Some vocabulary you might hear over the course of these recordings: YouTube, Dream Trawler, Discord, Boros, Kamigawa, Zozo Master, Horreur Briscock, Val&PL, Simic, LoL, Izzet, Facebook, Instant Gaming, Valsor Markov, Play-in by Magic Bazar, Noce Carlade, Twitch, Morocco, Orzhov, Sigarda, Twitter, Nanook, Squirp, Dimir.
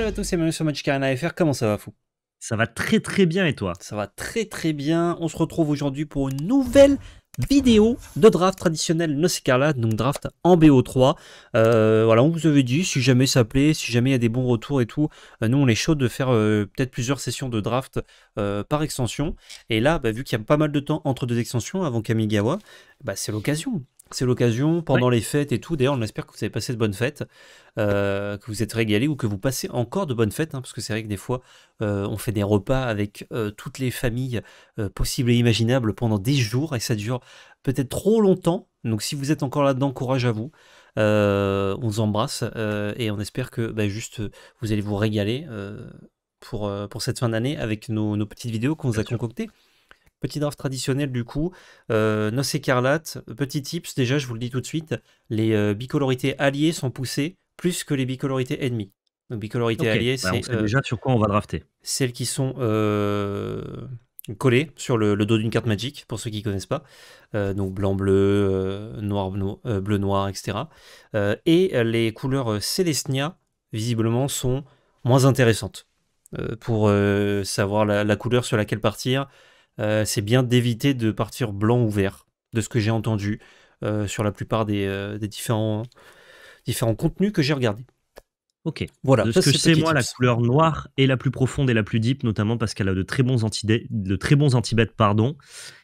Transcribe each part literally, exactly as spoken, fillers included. Salut à tous et bienvenue sur Magic Arena F R, comment ça va fou? Ça va très très bien et toi? Ça va très très bien, on se retrouve aujourd'hui pour une nouvelle vidéo de draft traditionnel Noce Carlade, donc draft en B O trois. Euh, voilà, on vous avait dit, si jamais ça plaît, si jamais il y a des bons retours et tout, euh, nous on est chaud de faire euh, peut-être plusieurs sessions de draft euh, par extension. Et là, bah, vu qu'il y a pas mal de temps entre deux extensions avant Kamigawa, bah, c'est l'occasion. C'est l'occasion, pendant ouais. les fêtes et tout. D'ailleurs, on espère que vous avez passé de bonnes fêtes, euh, que vous êtes régalés ou que vous passez encore de bonnes fêtes. Hein, parce que c'est vrai que des fois, euh, on fait des repas avec euh, toutes les familles euh, possibles et imaginables pendant des jours. Et ça dure peut-être trop longtemps. Donc, si vous êtes encore là-dedans, courage à vous. Euh, on vous embrasse euh, et on espère que bah, juste vous allez vous régaler euh, pour, euh, pour cette fin d'année avec nos, nos petites vidéos qu'on vous a concoctées. Petit draft traditionnel du coup, euh, Noce Carlade, petit tips déjà, je vous le dis tout de suite, les euh, bicolorités alliées sont poussées plus que les bicolorités ennemies. Donc bicolorités okay. alliées, bah, c'est euh, déjà sur quoi on va drafter. Celles qui sont euh, collées sur le, le dos d'une carte Magic, pour ceux qui ne connaissent pas, euh, donc blanc-bleu, euh, noir, no, euh, bleu-noir, et cetera. Euh, et les couleurs Célestia, visiblement, sont moins intéressantes euh, pour euh, savoir la, la couleur sur laquelle partir. Euh, c'est bien d'éviter de partir blanc ou vert, de ce que j'ai entendu euh, sur la plupart des, euh, des différents, différents contenus que j'ai regardés. Ok, voilà. De ce que je sais, moi, la couleur noire est la plus profonde et la plus deep, notamment parce qu'elle a de très bons anti-bêtes, de très bons anti-bêtes, pardon,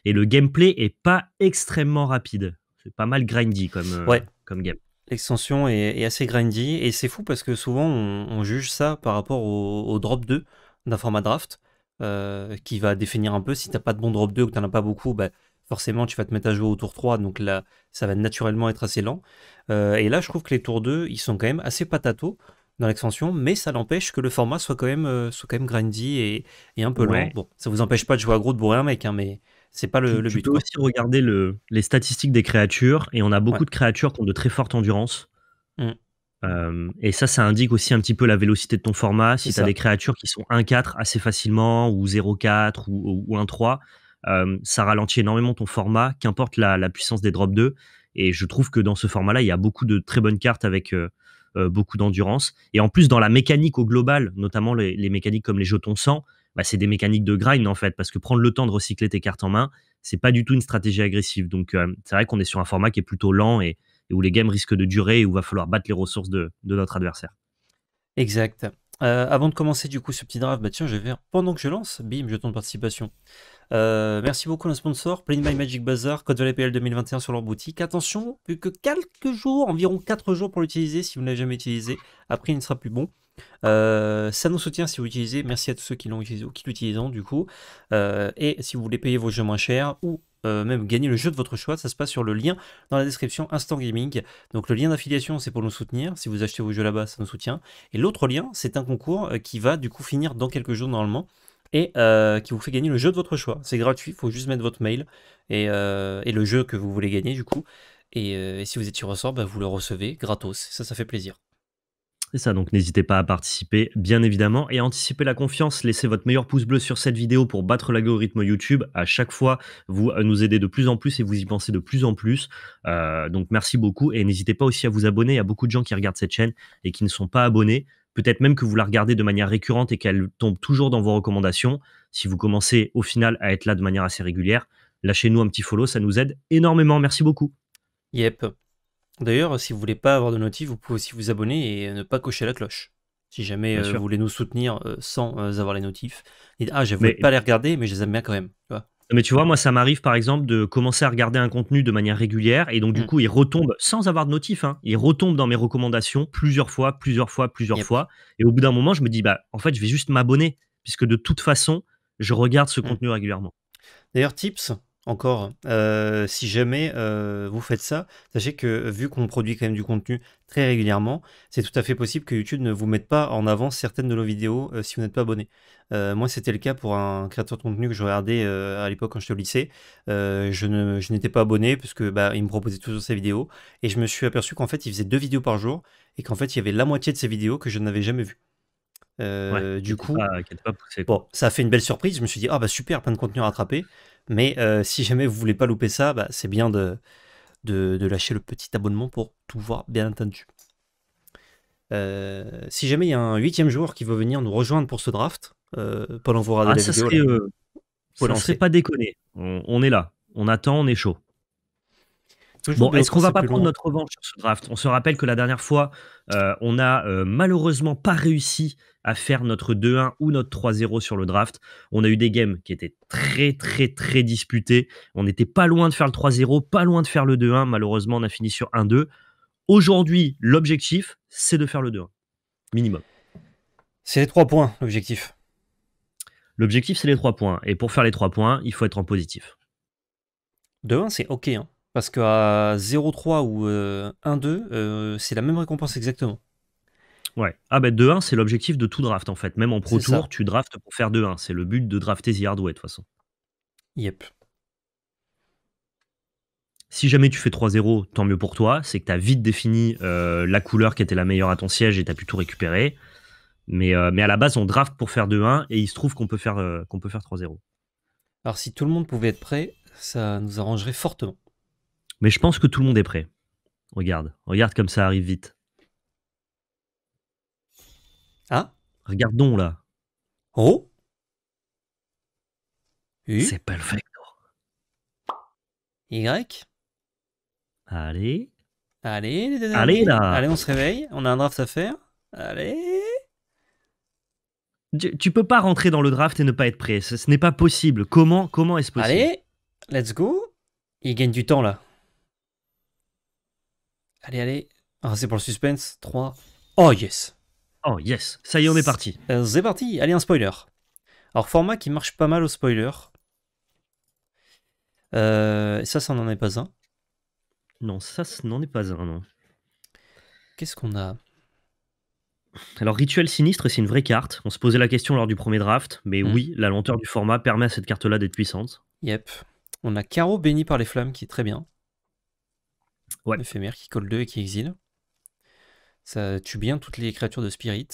et le gameplay est pas extrêmement rapide. C'est pas mal grindy comme, euh, ouais. comme game. L'extension est, est assez grindy, et c'est fou parce que souvent, on, on juge ça par rapport au, au drop deux d'un format draft. Euh, qui va définir un peu, si t'as pas de bon drop deux ou que t'en as pas beaucoup, bah, forcément tu vas te mettre à jouer au tour trois, donc là ça va naturellement être assez lent, euh, et là je trouve que les tours deux ils sont quand même assez patato dans l'extension, mais ça n'empêche que le format soit quand même, euh, soit quand même grindy et, et un peu ouais. lent. Bon, ça vous empêche pas de jouer à gros, de bourrer un mec, hein, mais c'est pas le, tu, le but. Tu peux quoi. aussi regarder le, les statistiques des créatures, et on a beaucoup ouais. de créatures qui ont de très fortes endurances. mm. Euh, et ça, ça indique aussi un petit peu la vélocité de ton format. Si tu as des créatures qui sont un quatre assez facilement, ou zéro quatre, ou, ou un trois, euh, ça ralentit énormément ton format, qu'importe la, la puissance des drop deux. Et je trouve que dans ce format-là, il y a beaucoup de très bonnes cartes avec euh, euh, beaucoup d'endurance. Et en plus, dans la mécanique au global, notamment les, les mécaniques comme les jetons sang, bah, c'est des mécaniques de grind en fait, parce que prendre le temps de recycler tes cartes en main, c'est pas du tout une stratégie agressive. Donc euh, c'est vrai qu'on est sur un format qui est plutôt lent et et où les games risquent de durer et où il va falloir battre les ressources de, de notre adversaire. Exact. Euh, avant de commencer du coup ce petit draft, bah tiens, je vais faire pendant que je lance, bim, jeton de participation. Euh, merci beaucoup à nos sponsors, Play-in by Magic Bazar, code V A L et P L deux mille vingt et un sur leur boutique. Attention, plus que quelques jours, environ quatre jours pour l'utiliser, si vous ne l'avez jamais utilisé, après il ne sera plus bon. Euh, ça nous soutient si vous l'utilisez, merci à tous ceux qui l'ont utilisé ou qui l'utilisent du coup. Euh, et si vous voulez payer vos jeux moins chers ou Euh, même gagner le jeu de votre choix, ça se passe sur le lien dans la description Instant Gaming. Donc le lien d'affiliation, c'est pour nous soutenir. Si vous achetez vos jeux là-bas, ça nous soutient. Et l'autre lien, c'est un concours qui va du coup finir dans quelques jours normalement et euh, qui vous fait gagner le jeu de votre choix. C'est gratuit, il faut juste mettre votre mail et, euh, et le jeu que vous voulez gagner du coup. Et, euh, et si vous êtes sur ressort, bah, vous le recevez gratos. Ça, ça fait plaisir. C'est ça, donc n'hésitez pas à participer, bien évidemment, et à anticiper la confiance. Laissez votre meilleur pouce bleu sur cette vidéo pour battre l'algorithme YouTube. À chaque fois, vous nous aidez de plus en plus et vous y pensez de plus en plus. Euh, donc merci beaucoup, et n'hésitez pas aussi à vous abonner. Il y a beaucoup de gens qui regardent cette chaîne et qui ne sont pas abonnés. Peut-être même que vous la regardez de manière récurrente et qu'elle tombe toujours dans vos recommandations. Si vous commencez au final à être là de manière assez régulière, lâchez-nous un petit follow, ça nous aide énormément. Merci beaucoup. Yep. D'ailleurs, si vous ne voulez pas avoir de notif, vous pouvez aussi vous abonner et ne pas cocher la cloche. Si jamais euh, vous voulez nous soutenir euh, sans euh, avoir les notifs, dites, ah, je ne voulais pas les regarder, mais je les aime bien quand même. Tu vois. Mais tu vois, moi, ça m'arrive, par exemple, de commencer à regarder un contenu de manière régulière, et donc, du mmh. coup, il retombe, sans avoir de notif, hein, il retombe dans mes recommandations plusieurs fois, plusieurs fois, plusieurs yep. fois. Et au bout d'un moment, je me dis, bah, en fait, je vais juste m'abonner, puisque de toute façon, je regarde ce mmh. contenu régulièrement. D'ailleurs, tips. Encore, euh, si jamais euh, vous faites ça, sachez que vu qu'on produit quand même du contenu très régulièrement, c'est tout à fait possible que YouTube ne vous mette pas en avant certaines de nos vidéos euh, si vous n'êtes pas abonné. Euh, moi, c'était le cas pour un créateur de contenu que je regardais euh, à l'époque quand j'étais au lycée. Euh, je ne, je n'étais pas abonné parce que bah, il me proposait toujours ses vidéos, et je me suis aperçu qu'en fait, il faisait deux vidéos par jour et qu'en fait, il y avait la moitié de ses vidéos que je n'avais jamais vues. Euh, ouais, du coup, pas, pas poussé, bon, ça a fait une belle surprise. Je me suis dit, ah bah super, plein de contenu à rattraper. Mais euh, si jamais vous voulez pas louper ça, bah, c'est bien de, de, de lâcher le petit abonnement pour tout voir, bien entendu. Euh, si jamais il y a un huitième joueur qui veut venir nous rejoindre pour ce draft, euh, Paul envoie ah, la ça vidéo. Serait, euh, ça ne serait pas déconner. On, on est là, on attend, on est chaud. Bon, est-ce qu'on va pas prendre notre revanche sur ce draft? On se rappelle que la dernière fois, euh, on n'a euh, malheureusement pas réussi à faire notre deux un ou notre trois zéro sur le draft. On a eu des games qui étaient très, très, très disputées. On n'était pas loin de faire le trois zéro, pas loin de faire le deux un. Malheureusement, on a fini sur un deux. Aujourd'hui, l'objectif, c'est de faire le deux un, minimum. C'est les trois points, l'objectif. L'objectif, c'est les trois points. Et pour faire les trois points, il faut être en positif. deux un, c'est OK, hein. Parce qu'à zéro trois ou euh, un deux, euh, c'est la même récompense exactement. Ouais. Ah ben deux un, c'est l'objectif de tout draft en fait. Même en pro tour, ça. Tu draftes pour faire deux un. C'est le but de drafter The Hard Way de toute façon. Yep. Si jamais tu fais trois zéro, tant mieux pour toi. C'est que tu as vite défini euh, la couleur qui était la meilleure à ton siège et tu as pu tout récupérer. Mais, euh, mais à la base, on draft pour faire deux un et il se trouve qu'on peut faire, euh, qu'on peut faire trois zéro. Alors si tout le monde pouvait être prêt, ça nous arrangerait fortement. Mais je pense que tout le monde est prêt. Regarde, regarde comme ça arrive vite. Ah, regardons là. Oh, U. C'est perfecto. Y. Allez. Allez, les deux allez là. Allez, on se réveille. On a un draft à faire. Allez. Tu, tu peux pas rentrer dans le draft et ne pas être prêt. Ce, ce n'est pas possible. Comment, comment est-ce possible? Allez, let's go. Il gagne du temps là. Allez, allez. Ah, c'est pour le suspense. trois. Oh, yes. Oh, yes. Ça y est, on est parti. C'est euh, parti. Allez, un spoiler. Alors, format qui marche pas mal au spoiler. Euh, ça, ça n'en est pas un. Non, ça, ça n'en est pas un, non. Qu'est-ce qu'on a? Alors, Rituel Sinistre, c'est une vraie carte. On se posait la question lors du premier draft. Mais mmh. oui, la lenteur du format permet à cette carte-là d'être puissante. Yep. On a Carreau Béni par les Flammes, qui est très bien. Ouais. Éphémère qui colle deux et qui exile. Ça tue bien toutes les créatures de spirit.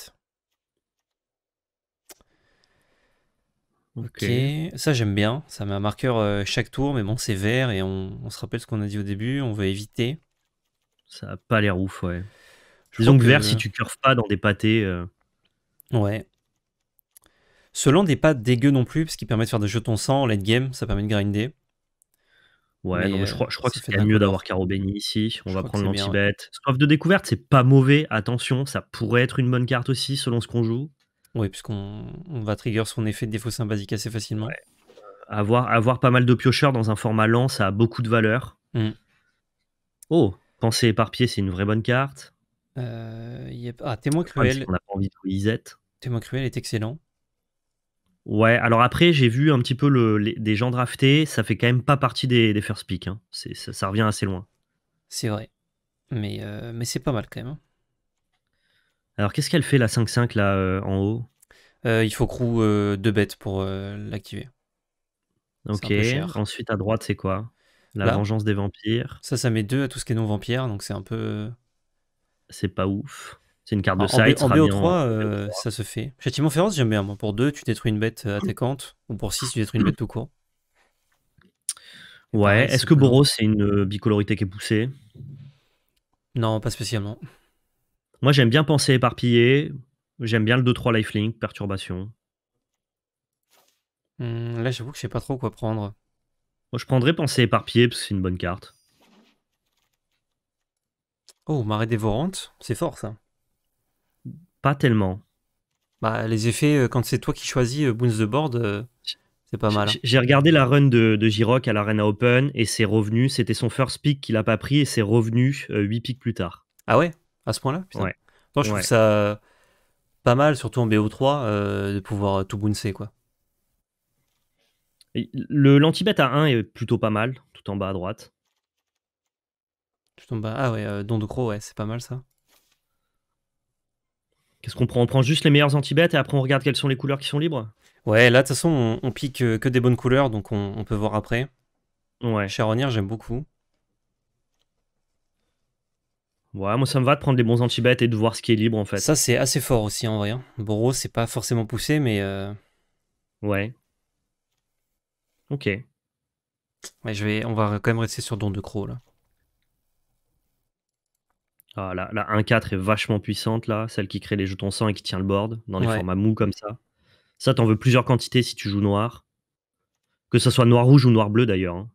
Ok. okay. Ça, j'aime bien. Ça met un marqueur euh, chaque tour, mais bon, c'est vert et on, on se rappelle ce qu'on a dit au début. On va éviter. Ça n'a pas l'air ouf, ouais. Je Disons que vert, euh... si tu curves pas dans des pâtés. Euh... Ouais. Ce land n'est pas dégueu non plus, parce qu'il permet de faire des jetons sang en late game. Ça permet de grinder. Ouais, mais non, mais je crois, je crois que c'est mieux d'avoir Carreau Béni ici. On je va prendre l'anti-bet. Soif de découverte, c'est pas mauvais. Attention, ça pourrait être une bonne carte aussi, selon ce qu'on joue. Oui, puisqu'on on va trigger son effet de défaut symbasique assez facilement. Ouais. Avoir, avoir pas mal de piocheurs dans un format lent, ça a beaucoup de valeur. Mm. Oh, Pensée éparpillée, c'est une vraie bonne carte. Euh, y a... Ah, Témoin Cruel. Si on n'a pas envie de jouer Izzet. Témoin Cruel est excellent. Ouais, alors après, j'ai vu un petit peu le, les, des gens draftés, ça fait quand même pas partie des, des first pick, hein. Ça, ça revient assez loin. C'est vrai, mais, euh, mais c'est pas mal quand même. Alors qu'est-ce qu'elle fait la cinq cinq là euh, en haut euh, il faut crew euh, deux bêtes pour euh, l'activer. Ok, ensuite à droite c'est quoi? La là. Vengeance des vampires. Ça, ça met deux à tout ce qui est non vampire, donc c'est un peu... C'est pas ouf. C'est une carte de side. En B O trois, euh, ça se fait. Châtiment féroce, j'aime bien. Moi, pour deux, tu détruis une bête attaquante. Ou pour six, tu détruis une bête tout court. Ouais. Est-ce que Boros, c'est une bicolorité qui est poussée? Non, pas spécialement. Moi, j'aime bien Pensée éparpillée. J'aime bien le deux trois lifelink, perturbation. Hum, là, j'avoue que je sais pas trop quoi prendre. Moi, je prendrais Pensée éparpillée parce que c'est une bonne carte. Oh, Marée dévorante. C'est fort, ça. Pas tellement. Bah, les effets, quand c'est toi qui choisis bounce the board, euh, c'est pas mal. Hein. J'ai regardé la run de, de Jirok à l'Arena Open et c'est revenu. C'était son first pick qu'il a pas pris et c'est revenu euh, huit picks plus tard. Ah ouais? À ce point-là? Ouais. Attends, je ouais. trouve ça pas mal, surtout en B O trois, euh, de pouvoir tout bouncer, quoi. Le l'anti-bet à un est plutôt pas mal, tout en bas à droite. Tout en bas. Ah ouais, euh, Don de Croc, ouais, c'est pas mal ça. Qu'est-ce qu'on prend? On prend juste les meilleurs anti-bêtes et après on regarde quelles sont les couleurs qui sont libres? Ouais, là de toute façon on, on pique que des bonnes couleurs, donc on, on peut voir après. Ouais. Charonnière, j'aime beaucoup. Ouais, moi ça me va de prendre les bons anti-bêtes et de voir ce qui est libre en fait. Ça c'est assez fort aussi en vrai. Hein. Boros, c'est pas forcément poussé, mais... Euh... Ouais. Ok. Ouais, je vais... on va quand même rester sur Don de Croc là. Ah, la, la un quatre est vachement puissante, là, celle qui crée les jetons sang et qui tient le board dans les ouais. formats mous comme ça. Ça, t'en veux plusieurs quantités si tu joues noir. Que ce soit noir-rouge ou noir-bleu, d'ailleurs. Hein.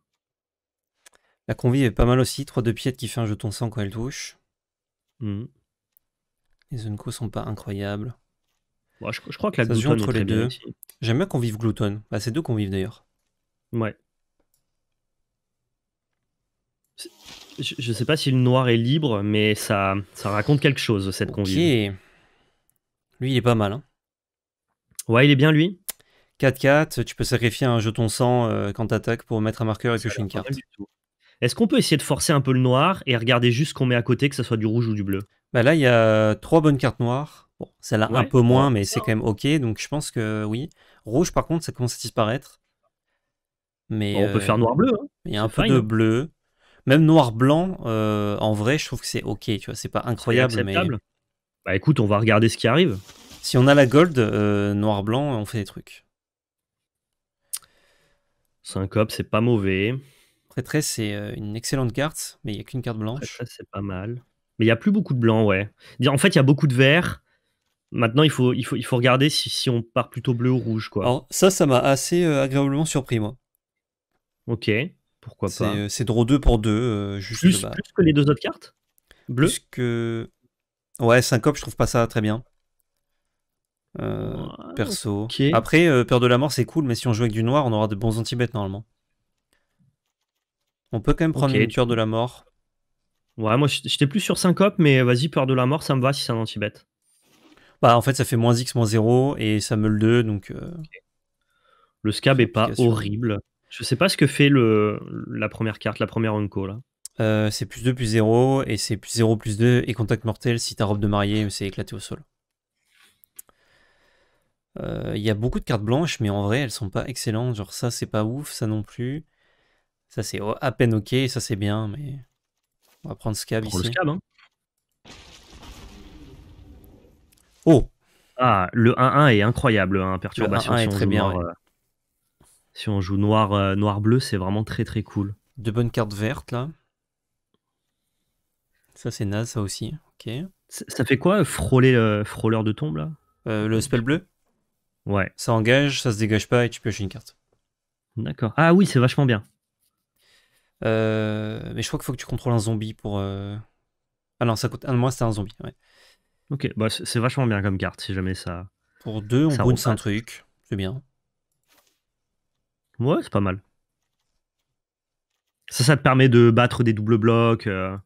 La convive est pas mal aussi. trois deux piètre qui fait un jeton sang quand elle touche. Mm. Les Zunko sont pas incroyables. Bon, je, je crois que la Glouton entre les deux. J'aime bien Convive Glouton. Bah, c'est deux Convives, d'ailleurs. Ouais. Je, je sais pas si le noir est libre, mais ça, ça raconte quelque chose, cette convive. Ok. Lui, il est pas mal. Hein. Ouais, il est bien, lui. quatre quatre, tu peux sacrifier un jeton sang euh, quand t'attaques pour mettre un marqueur et piocher une carte. Est-ce qu'on peut essayer de forcer un peu le noir et regarder juste ce qu'on met à côté, que ce soit du rouge ou du bleu? Bah là, il y a trois bonnes cartes noires. Bon, celle-là ouais, un peu moins, ouais, mais c'est quand même ok. Donc je pense que oui. Rouge, par contre, ça commence à disparaître. Mais bon, on euh, peut faire noir-bleu. Hein. Il y a un peu fine. De bleu. Même noir-blanc, euh, en vrai, je trouve que c'est ok. Tu vois, c'est pas incroyable, mais... Bah écoute, on va regarder ce qui arrive. Si on a la gold, euh, noir-blanc, on fait des trucs. cinq cop, c'est pas mauvais. Prêtresse, c'est une excellente carte, mais il n'y a qu'une carte blanche. Prêtresse, c'est pas mal. Mais il n'y a plus beaucoup de blanc, ouais. En fait, il y a beaucoup de vert. Maintenant, il faut, il faut, il faut regarder si, si on part plutôt bleu ou rouge, quoi. Alors, ça, ça m'a assez euh, agréablement surpris, moi. Ok, pourquoi pas. C'est draw deux pour deux. Euh, juste plus, bah, plus que les deux autres cartes bleu plus que... Ouais, cinq cop, je trouve pas ça très bien. Euh, ouais, perso. Okay. Après, euh, Peur de la mort, c'est cool, mais si on joue avec du noir, on aura de bons anti-bêtes, normalement. On peut quand même prendre okay. une tueur de la mort. Ouais, moi j'étais plus sur cinq cop, mais vas-y, Peur de la mort, ça me va si c'est un anti-bête. Bah, en fait, ça fait moins x, moins zéro, et ça meule deux, donc... Euh... Okay. Le scab est pas horrible. Je sais pas ce que fait le... la première carte, la première unco, là. Euh, c'est plus deux, plus zéro, et c'est plus zéro, plus deux, et contact mortel si ta robe de mariée s'est éclatée au sol. Il euh, y a beaucoup de cartes blanches, mais en vrai, elles sont pas excellentes. Genre ça, c'est pas ouf, ça non plus. Ça, c'est à peine ok, ça, c'est bien, mais... On va prendre scab ici. Le scab, hein. Oh. Ah, le un un est incroyable, hein, perturbation. Le un un est très bien. Noir, ouais. euh, si on joue noir, euh, noir bleu, c'est vraiment très très cool. De bonnes cartes vertes là. Ça c'est naze, ça aussi. Ok. Ça, ça fait quoi, frôler euh, frôleur de tombe là euh, le spell bleu. Ouais. Ça engage, ça se dégage pas et tu pioches une carte. D'accord. Ah oui, c'est vachement bien. Euh, mais je crois qu'il faut que tu contrôles un zombie pour. Euh... Ah non, ça coûte un de moins, c'était un zombie. Ouais. Ok, bah, c'est vachement bien comme carte si jamais ça. Pour deux, on brune un truc. C'est bien. Ouais, c'est pas mal. Ça, ça te permet de battre des doubles blocs. Euh...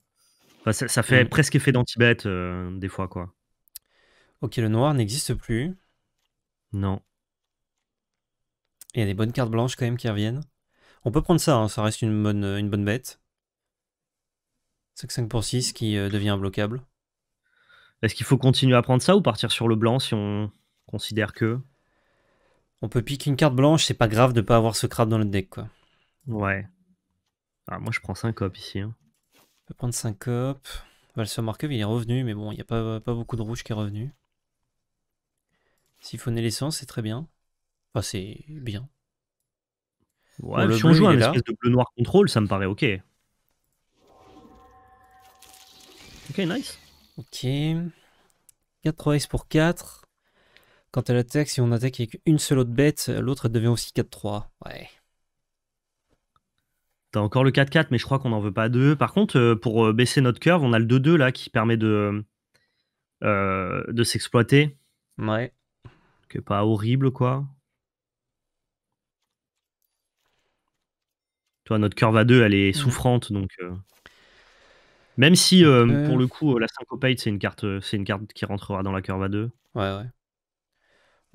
Enfin, ça, ça fait mmh. presque effet d'anti-bête euh, des fois, quoi. Ok, le noir n'existe plus. Non. Il y a des bonnes cartes blanches quand même qui reviennent. On peut prendre ça, hein, ça reste une bonne, une bonne bête. cinq cinq pour six qui euh, devient imbloquable. Est-ce qu'il faut continuer à prendre ça ou partir sur le blanc si on considère que... On peut piquer une carte blanche, c'est pas grave de pas avoir ce crabe dans notre deck, quoi. Ouais. Alors moi je prends cinq cop ici. Hein. On peut prendre cinq cop. Valsor Markov il est revenu, mais bon, il n'y a pas, pas beaucoup de rouge qui est revenu. Siphonner l'essence, c'est très bien. Enfin, c'est bien. Ouais, bon, si bleu, on joue un espèce de bleu noir contrôle, ça me paraît ok. Ok, nice. Ok. quatre trois X pour quatre. Quand elle attaque, si on attaque avec une seule autre bête, l'autre devient aussi quatre trois. Ouais. T'as encore le quatre quatre, mais je crois qu'on n'en veut pas deux. Par contre, pour baisser notre curve, on a le deux deux là qui permet de, euh, de s'exploiter. Ouais. Que pas horrible quoi. Toi, notre curve à deux, elle est souffrante, donc euh... même si euh, euh... pour le coup, la syncopate, c'est une carte, c'est une carte qui rentrera dans la curve à deux. Ouais, ouais.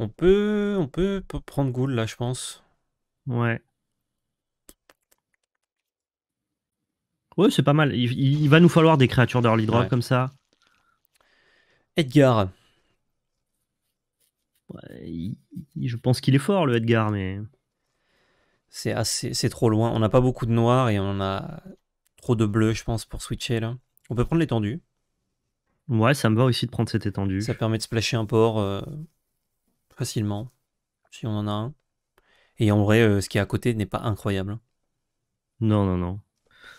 On peut, on peut prendre Ghoul là, je pense. Ouais. Ouais, c'est pas mal. Il, il va nous falloir des créatures d'early draw ouais. comme ça. Edgar. Ouais, il, je pense qu'il est fort, le Edgar, mais. C'est assez, c'est trop loin. On n'a pas beaucoup de noir et on a trop de bleu, je pense, pour switcher là. On peut prendre l'étendue. Ouais, ça me va aussi de prendre cette étendue. Ça permet de splasher un port euh, facilement, si on en a un. Et en vrai, euh, ce qui est à côté n'est pas incroyable. Non, non, non.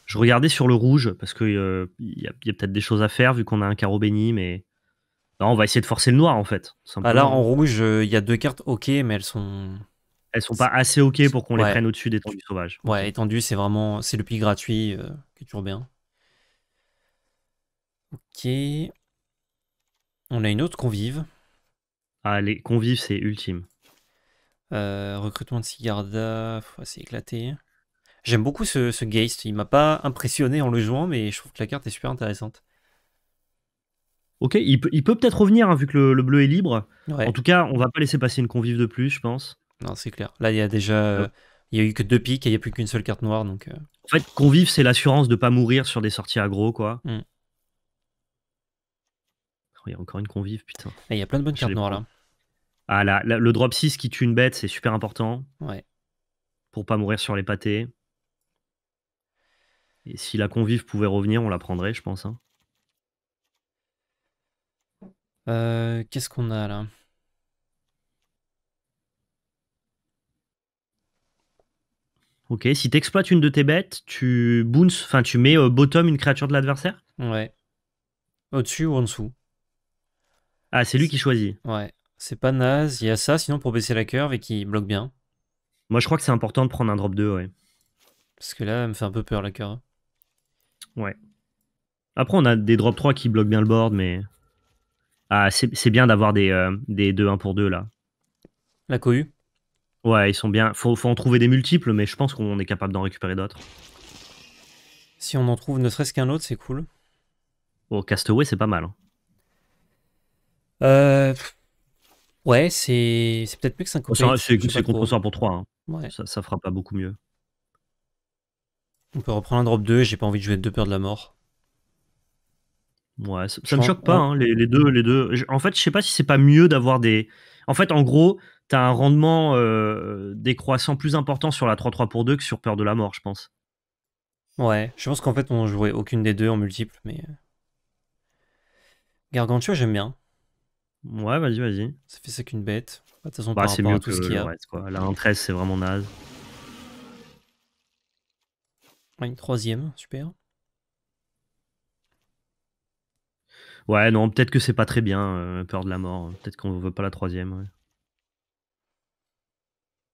Je regardais sur le rouge, parce qu'il euh, y a, y a peut-être des choses à faire, vu qu'on a un carreau béni, mais... Non, on va essayer de forcer le noir, en fait. Ah là, en rouge, il euh, y a deux cartes OK, mais elles sont... Elles sont pas assez OK pour qu'on ouais. les prenne au-dessus d'étendue sauvage. Ouais, étendue, c'est vraiment... C'est le pli gratuit, euh, qui est toujours bien. OK. On a une autre convive. Ah, les convives, c'est ultime. Euh, recrutement de Sigarda, c'est éclaté. J'aime beaucoup ce, ce Geist. Il m'a pas impressionné en le jouant, mais je trouve que la carte est super intéressante. Ok, il peut, il peut peut-être revenir, hein, vu que le, le bleu est libre. Ouais. En tout cas, on va pas laisser passer une convive de plus, je pense. Non, c'est clair. Là, il y a déjà... Ouais. Il y a eu que deux piques et il n'y a plus qu'une seule carte noire. Donc... En fait, convive, c'est l'assurance de pas mourir sur des sorties aggro, quoi. Mm. Oh, il y a encore une convive, putain. Et il y a plein de bonnes cartes noires, là. Ah, là, là, le drop six qui tue une bête, c'est super important. Ouais. Pour pas mourir sur les pâtés. Et si la convive pouvait revenir, on la prendrait, je pense. Hein. Euh, Qu'est-ce qu'on a là? Ok, si tu exploites une de tes bêtes, tu bounce, enfin tu mets euh, bottom une créature de l'adversaire? Ouais. Au-dessus ou en dessous? Ah, c'est lui qui choisit. Ouais, c'est pas naze. Il y a ça, sinon pour baisser la curve et qui bloque bien. Moi, je crois que c'est important de prendre un drop deux, ouais. Parce que là, elle me fait un peu peur la curve. Ouais. Après, on a des drop trois qui bloquent bien le board, mais... Ah, c'est bien d'avoir des euh, des deux un pour deux, là. La cohue? Ouais, ils sont bien. Faut, faut en trouver des multiples, mais je pense qu'on est capable d'en récupérer d'autres. Si on en trouve ne serait-ce qu'un autre, c'est cool. Oh, Castaway, c'est pas mal. Hein. Euh... Ouais, c'est peut-être mieux que cinq. C'est contre pour trois. Hein. Ouais. Ça, ça fera pas beaucoup mieux. On peut reprendre un drop deux, j'ai pas envie de jouer deux peurs de la mort. Ouais, ça, ça me choque pas, hein, les, les deux. les deux. En fait, je sais pas si c'est pas mieux d'avoir des... En fait, en gros, t'as un rendement euh, décroissant plus important sur la trois trois pour deux que sur peur de la mort, je pense. Ouais, je pense qu'en fait, on jouait aucune des deux en multiple, mais... Gargantua, j'aime bien. Ouais, vas-y, vas-y. Ça fait ça qu'une bête. De toute façon, bah, c'est mieux à tout que ce qu'il y a. Reste, quoi. La un treize, c'est vraiment naze. Ouais, une troisième, super. Ouais, non, peut-être que c'est pas très bien, euh, peur de la mort. Peut-être qu'on veut pas la troisième. Ouais.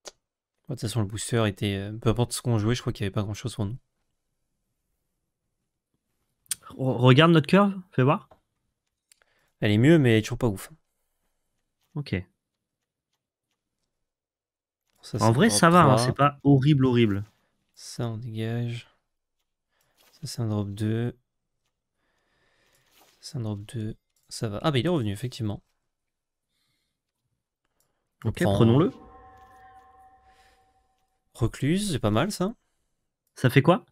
De toute façon, le booster était... Euh, peu importe ce qu'on jouait, je crois qu'il n'y avait pas grand-chose pour nous. R- regarde notre curve, fais voir. Elle est mieux, mais elle est toujours pas ouf. Ok. Ça, en vrai, ça va, hein, c'est pas horrible, horrible. Ça, on dégage. Ça, c'est un drop deux. C'est un drop deux, ça va. Ah bah il est revenu, effectivement. On ok, prend... prenons-le. Recluse, c'est pas mal ça. Ça fait quoi?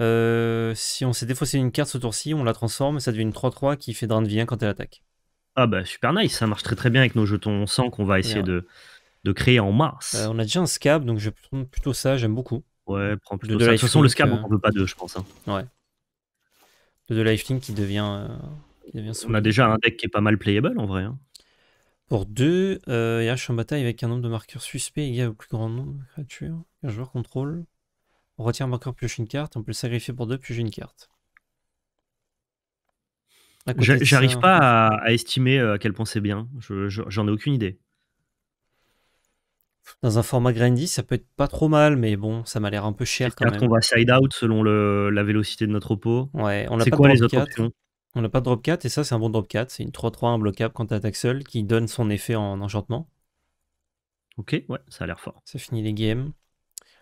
euh, Si on s'est défaussé une carte ce tour-ci, on la transforme et ça devient une trois trois qui fait drain de vie quand elle attaque. Ah bah super nice, ça marche très très bien avec nos jetons. On sent qu'on va essayer ouais. de, de créer en mars. Euh, on a déjà un scab, donc je prends plutôt ça, j'aime beaucoup. Ouais, prends plutôt de, ça. De, de toute façon, le scab, euh... on en veut pas deux, je pense. Hein. Ouais. De lifelink qui devient... Euh, qui devient on a déjà un deck qui est pas mal playable en vrai. Hein. Pour deux, euh, et là, je suis en bataille avec un nombre de marqueurs suspects égal au plus grand nombre de créatures. Un joueur contrôle. On retire un marqueur, pioche une carte. On peut le sacrifier pour deux, pioche une carte. J'arrive ça... pas à, à estimer à quel point c'est bien. J'en je, je, ai aucune idée. Dans un format grindy, ça peut être pas trop mal, mais bon, ça m'a l'air un peu cher quand même. On va side out selon le, la vélocité de notre repos. Ouais, on n'a pas quoi, de drop les autres options? On n'a pas de drop quatre, et ça, c'est un bon drop quatre. C'est une trois trois imbloquable quand tu attaques seul, qui donne son effet en enchantement. Ok, ouais, ça a l'air fort. Ça finit les games.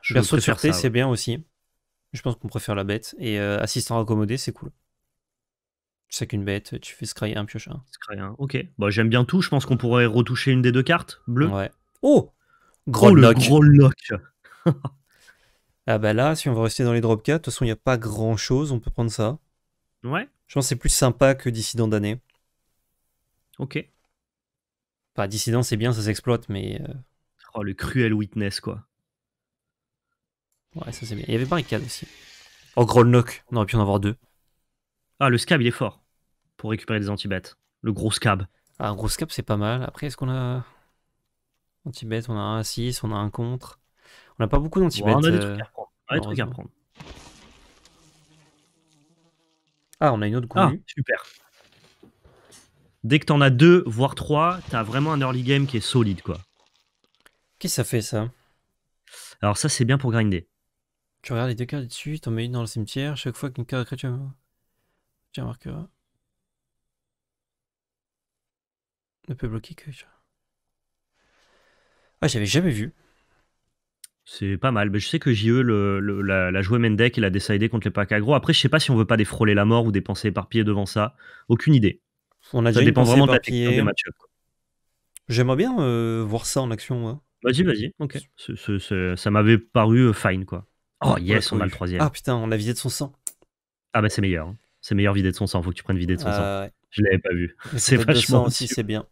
Je Perso de sûreté, c'est ouais. bien aussi. Je pense qu'on préfère la bête. Et euh, assistant accommodé, c'est cool. Tu sais qu'une bête, tu fais scry un, pioche un. Scry un, ok. Bah, j'aime bien tout. Je pense qu'on pourrait retoucher une des deux cartes bleues. Ouais. Oh! Gros oh, lock. Le gros lock. Ah bah là, si on veut rester dans les drop quatre, de toute façon, il n'y a pas grand-chose, on peut prendre ça. Ouais. Je pense que c'est plus sympa que Dissident d'année. Ok. Enfin, Dissident, c'est bien, ça s'exploite, mais... Euh... Oh, le cruel witness, quoi. Ouais, ça c'est bien. Il y avait barricade aussi. Oh, gros lock, on aurait pu en avoir deux. Ah, le scab, il est fort, pour récupérer des anti-bêtes. Le gros scab. Ah, un gros scab, c'est pas mal. Après, est-ce qu'on a... Anti-bet, on a un à six, on a un contre. On n'a pas beaucoup d'anti-bet. Ouais, on a des euh, trucs à reprendre. Ah, des trucs à reprendre. Ah, on a une autre convenue. Ah, super. Dès que t'en as deux, voire trois, t'as vraiment un early game qui est solide, quoi. Qu'est-ce que ça fait, ça? Alors ça, c'est bien pour grinder. Tu regardes les deux cartes dessus, t'en mets une dans le cimetière, chaque fois qu'une carte créature... Tu remarqueras. Ne peut bloquer que... Ah, j'avais jamais vu. C'est pas mal. Mais je sais que J E le, le, la, la jouée main deck et la décidé contre les packs aggro. Après, je sais pas si on veut pas des frôler la mort ou des pensées éparpillées devant ça. Aucune idée. On a ça déjà dépend vraiment de la technique des match-up. J'aimerais bien euh, voir ça en action, moi. Vas-y, vas-y. Ok. Ce, ce, ce, ça m'avait paru fine, quoi. Oh yes, on a, on a le troisième. Ah putain, on a vidé de son sang. Ah bah c'est meilleur. Hein. C'est meilleur vidé de son sang. Faut que tu prennes vidé de son euh... sang. Je l'avais pas vu. C'est vachement aussi, c'est bien.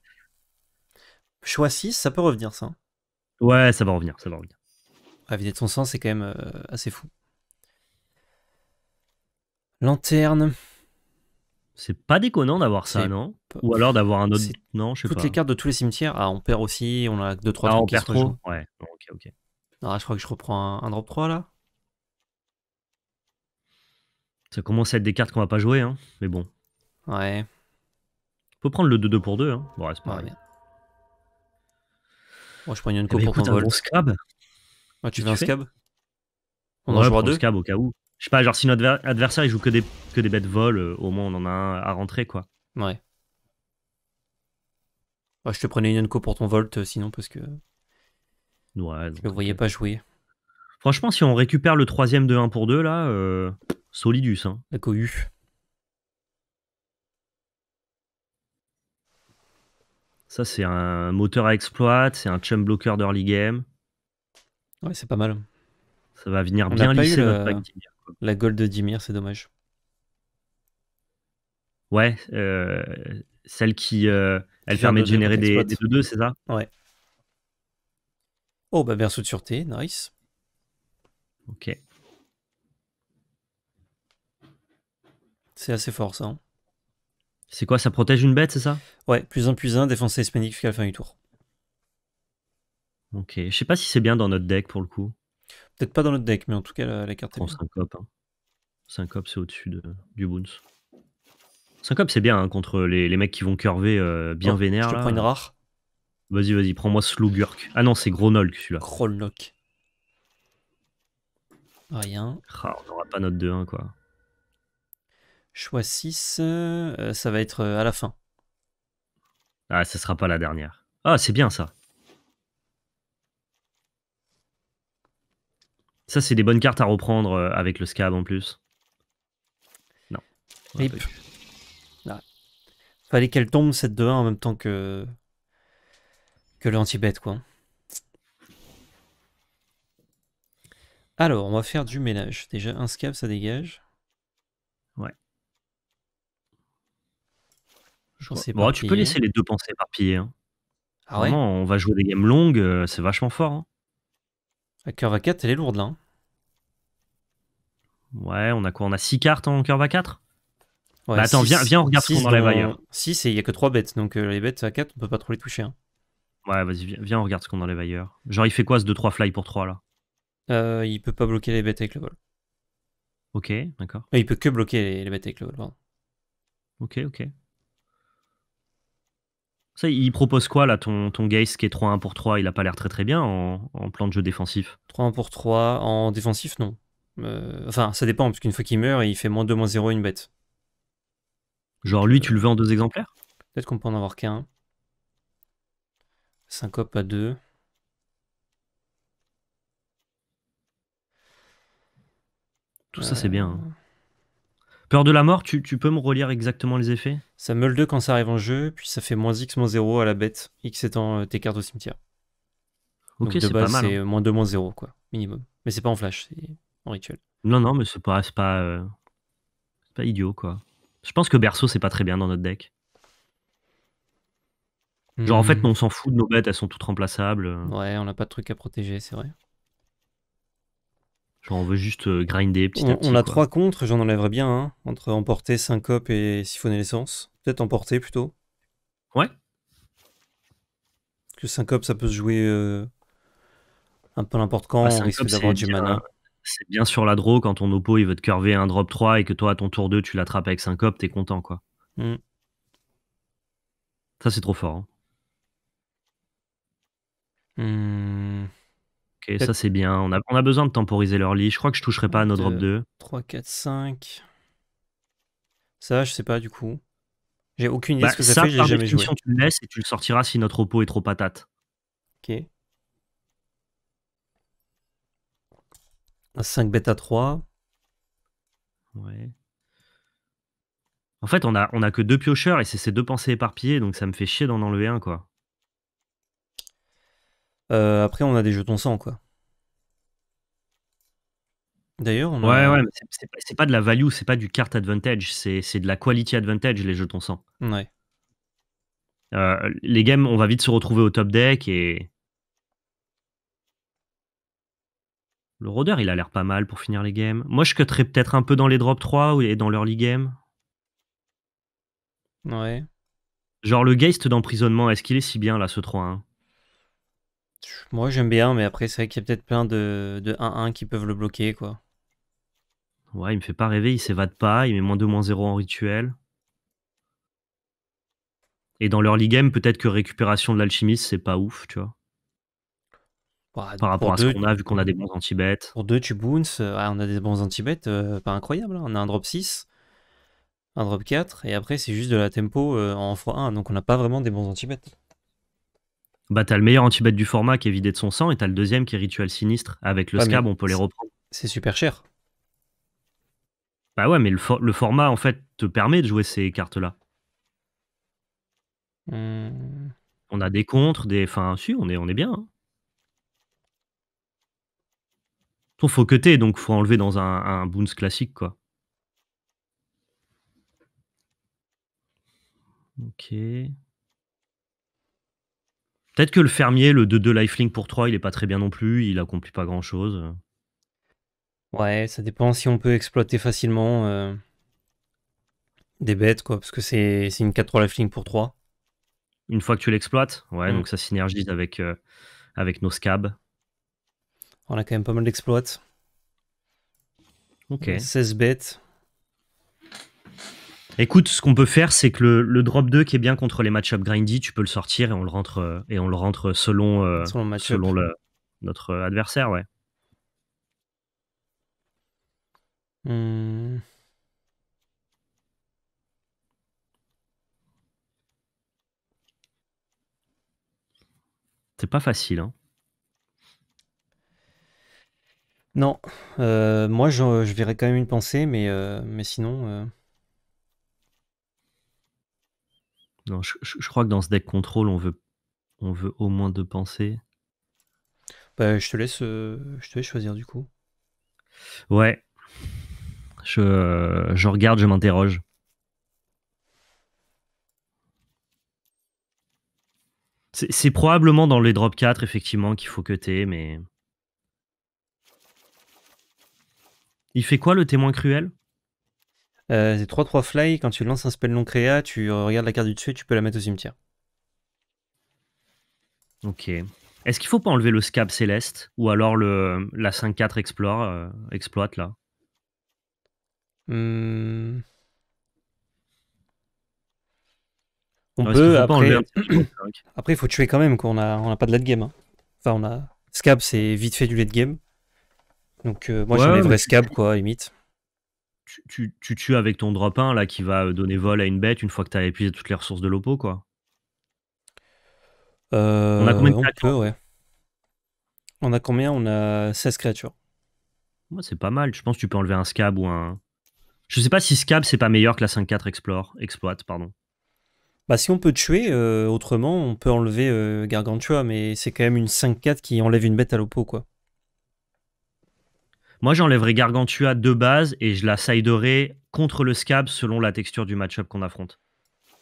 Choix six, ça peut revenir, ça. Ouais, ça va revenir, ça va revenir. Ah, vider de son sang, c'est quand même euh, assez fou. Lanterne. C'est pas déconnant d'avoir ça, non? Ou alors d'avoir un autre... Non, je sais pas. Toutes les cartes de tous les cimetières. Ah, on perd aussi, on a deux trois ah, on perd trop. Ouais, bon, ok, ok. Ah, je crois que je reprends un, un drop trois, là. Ça commence à être des cartes qu'on va pas jouer, hein. Mais bon. Ouais. Faut prendre le deux deux pour deux, hein. Bon, ouais, c'est pas grave. Moi, je prends une coupe pour ton vol. Scab. Ah, tu veux un scab? On en jouera deux scab au cas où. Je sais pas, genre si notre adversaire il joue que des, que des bêtes vol, euh, au moins on en a un à rentrer, quoi. Ouais. Ouais, je te prenais une coupe pour ton volt euh, sinon parce que. Ouais. Je le voyais pas jouer. Franchement, si on récupère le troisième de un pour deux là, euh, solidus. Hein. La cohue. Ça, c'est un moteur à exploit, c'est un chum blocker d'early game. Ouais, c'est pas mal. Ça va venir on bien lisser notre pack Dimir. La gold de Dimir, c'est dommage. Ouais, euh, celle qui euh, elle permet de générer des deux deux, c'est ça? Ouais. Oh, bah berceau de sûreté, nice. Ok. C'est assez fort, ça. Hein. C'est quoi, ça protège une bête, c'est ça? Ouais, plus un, plus un, défense hispanique jusqu'à la fin du tour. Ok, je sais pas si c'est bien dans notre deck pour le coup. Peut-être pas dans notre deck, mais en tout cas la, la carte est bien. Syncope, hein. Syncope c'est au-dessus de, du boons. Syncope c'est bien hein, contre les, les mecs qui vont curver euh, bien oh, vénère. Je te là. Prends une rare. Vas-y, vas-y, prends-moi Slowgurk. Ah non, c'est Gronolk celui-là. Gronolk. Rien. Ah, on n'aura pas notre deux un quoi. Choix six, euh, ça va être euh, à la fin. Ah, ça sera pas la dernière. Ah, c'est bien ça. Ça, c'est des bonnes cartes à reprendre euh, avec le scab en plus. Non. Ouais, Rip. Ah. Fallait qu'elle tombe cette deux un en même temps que, que le anti-bet, quoi. Alors, on va faire du ménage. Déjà, un scab, ça dégage. Ouais. Bon, tu peux laisser les deux pensées éparpillées. Hein. Ah ouais. Vraiment, on va jouer des games longues, euh, c'est vachement fort. Hein. La curve à quatre, elle est lourde là. Hein. Ouais, on a quoi? On a six cartes en curve à quatre? Ouais, bah, attends, six, viens, viens, on regarde ce qu'on enlève ailleurs. six et il n'y a que trois bêtes, donc euh, les bêtes à quatre, on peut pas trop les toucher. Hein. Ouais, vas-y, viens, viens, on regarde ce qu'on enlève ailleurs. Genre, il fait quoi ce deux trois fly pour trois là? euh, Il peut pas bloquer les bêtes avec le vol. Ok, d'accord. Il peut que bloquer les, les bêtes avec le vol, pardon. Ok, ok. Ça, il propose quoi là ton, ton Geist qui est trois un pour trois? Il a pas l'air très très bien en, en plan de jeu défensif. trois un pour trois, en défensif non. Euh, enfin, ça dépend, parce qu'une fois qu'il meurt, il fait moins deux, moins zéro une bête. Genre lui, euh, tu le veux en deux exemplaires? Peut-être qu'on peut en avoir qu'un. Syncope à deux. Tout euh... ça c'est bien. Hein. Peur de la mort, tu, tu peux me relire exactement les effets? Ça meule deux quand ça arrive en jeu, puis ça fait moins x, moins zéro à la bête. X étant tes cartes au cimetière. Ok, c'est pas mal. C'est hein. moins deux, moins zéro, quoi, minimum. Mais c'est pas en flash, c'est en rituel. Non, non, mais c'est pas, pas, euh, pas idiot, quoi. Je pense que berceau, c'est pas très bien dans notre deck. Genre, mmh. en fait, on s'en fout de nos bêtes, elles sont toutes remplaçables. Ouais, on n'a pas de trucs à protéger, c'est vrai. Genre on veut juste grinder petit on, à petit. On a quoi. Trois contre, j'en enlèverais bien, hein, entre emporter, syncope et siphonner l'essence. Peut-être emporter plutôt. Ouais. Parce que syncope, ça peut se jouer euh, un peu n'importe quand, bah, syncope, on risque d'avoir du mana. C'est bien sur la draw, quand ton oppo il veut te curver un drop trois et que toi à ton tour deux tu l'attrapes avec syncope, t'es content quoi. Mm. Ça c'est trop fort. Hein. Mm. Ok, ça c'est bien. On a, on a besoin de temporiser l'early. Je crois que je toucherai pas à nos drop deux. trois, quatre, cinq. Ça, je sais pas du coup. J'ai aucune idée bah, ce que ça, ça fait, j'ai jamais joué. Tu le laisses et tu le sortiras si notre oppo est trop patate. Ok. Un cinq bêta trois. Ouais. En fait, on a, on a que deux piocheurs et c'est ces deux pensées éparpillées, donc ça me fait chier d'en enlever un, quoi. Euh, après, on a des jetons cent, quoi. D'ailleurs, on a... Ouais, ouais, mais c'est pas de la value, c'est pas du card advantage, c'est de la quality advantage, les jetons cent. Ouais. Euh, les games, on va vite se retrouver au top deck et... Le rôdeur, il a l'air pas mal pour finir les games. Moi, je cutterais peut-être un peu dans les drop trois et dans l'early game. Ouais. Genre le Geist d'emprisonnement, est-ce qu'il est si bien là, ce trois un? Moi, j'aime bien, mais après, c'est vrai qu'il y a peut-être plein de un un qui peuvent le bloquer, quoi. Ouais, il me fait pas rêver, il s'évade pas, il met moins deux, moins zéro en rituel. Et dans l'early game, peut-être que récupération de l'alchimiste, c'est pas ouf, tu vois. Bah, par rapport à ce qu'on a, vu qu'on a des bons anti-bêtes. Pour deux, tu bounce, euh, ah, on a des bons anti-bêtes, euh, pas incroyable. Hein. On a un drop six, un drop quatre, et après c'est juste de la tempo euh, en fois un, donc on n'a pas vraiment des bons anti-bêtes. Bah t'as le meilleur anti-bête du format qui est vidé de son sang, et t'as le deuxième qui est rituel sinistre. Avec le ah, scab, on peut les reprendre. C'est super cher. Bah ouais, mais le, for le format en fait te permet de jouer ces cartes-là. Mmh. On a des contres, des... Enfin, si, on est, on est bien, hein. Faut cutter, donc faut enlever dans un, un bounce classique, quoi. Ok. Peut-être que le fermier, le deux deux lifelink pour trois, il est pas très bien non plus, il accomplit pas grand chose. Ouais, ça dépend si on peut exploiter facilement euh, des bêtes, quoi, parce que c'est une quatre trois lifelink pour trois. Une fois que tu l'exploites, ouais, mmh. Donc ça synergise avec, euh, avec nos scabs. On a quand même pas mal d'exploits. Ok. seize bêtes. Écoute, ce qu'on peut faire, c'est que le, le drop deux qui est bien contre les match-up grindy, tu peux le sortir et on le rentre, et on le rentre selon, euh, selon, selon le, notre adversaire. Ouais. Mmh. C'est pas facile, hein. Non, euh, moi je, je verrais quand même une pensée, mais, euh, mais sinon... Euh... Non, je, je, je crois que dans ce deck contrôle, on veut, on veut au moins deux pensées. Bah, je te laisse, euh, je te laisse choisir du coup. Ouais, je, euh, je regarde, je m'interroge. C'est probablement dans les drop quatre, effectivement, qu'il faut cutter, mais... Il fait quoi le témoin cruel? euh, C'est trois trois fly, quand tu lances un spell non créa, tu regardes la carte du dessus et tu peux la mettre au cimetière. Ok. Est-ce qu'il faut pas enlever le scab céleste? Ou alors le, la cinq quatre explore, euh, exploite là? mmh. On non, peut, après... Après il faut tuer quand même, qu'on a, on a pas de late game. Hein. Enfin on a... Scab c'est vite fait du late game. Donc euh, moi ouais, j'enlèverais scab quoi, limite. Tu, tu, tu tues avec ton drop un là qui va donner vol à une bête une fois que tu as épuisé toutes les ressources de l'oppo quoi. Euh, on a combien de on peut, ouais. On a combien? On a seize créatures. Ouais, c'est pas mal, je pense que tu peux enlever un scab ou un... Je sais pas si scab c'est pas meilleur que la cinq quatre explore, exploite, pardon. Bah si on peut tuer, euh, autrement on peut enlever euh, Gargantua, mais c'est quand même une cinq quatre qui enlève une bête à l'oppo quoi. Moi, j'enlèverai Gargantua de base et je la siderai contre le scab selon la texture du match-up qu'on affronte.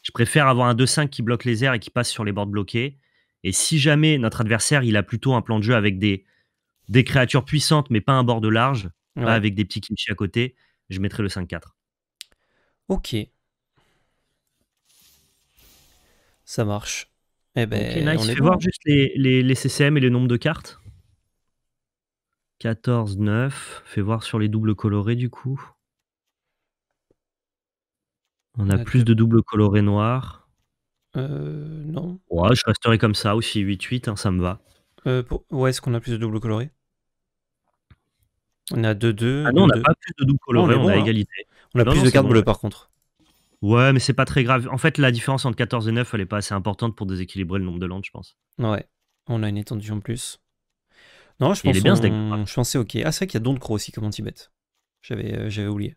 Je préfère avoir un deux cinq qui bloque les airs et qui passe sur les bords bloqués. Et si jamais notre adversaire, il a plutôt un plan de jeu avec des, des créatures puissantes, mais pas un bord de large, ouais. Pas avec des petits kimchi à côté, je mettrai le cinq quatre. Ok. Ça marche. Eh ben, okay, nice. On est... Fais voir juste les, les, les C C M et le nombre de cartes. quatorze neuf. Fais voir sur les doubles colorés du coup. On a plus de doubles colorés noirs. Euh, non. Ouais, je resterai comme ça aussi, huit huit, hein, ça me va. Euh, pour... Ouais, est-ce qu'on a plus de doubles colorés? On a deux deux. Ah non, on n'a pas plus de doubles colorés, non, on, on bon, a hein. égalité. On a non, plus non, de cartes bleues par contre. Ouais, mais c'est pas très grave. En fait, la différence entre quatorze et neuf, elle est pas assez importante pour déséquilibrer le nombre de landes, je pense. Ouais, on a une étendue en plus. Non, je pense que on... je pensais ok. Ah, c'est vrai qu'il y a Don't Crow aussi comme anti-bet. J'avais euh, j'avais oublié.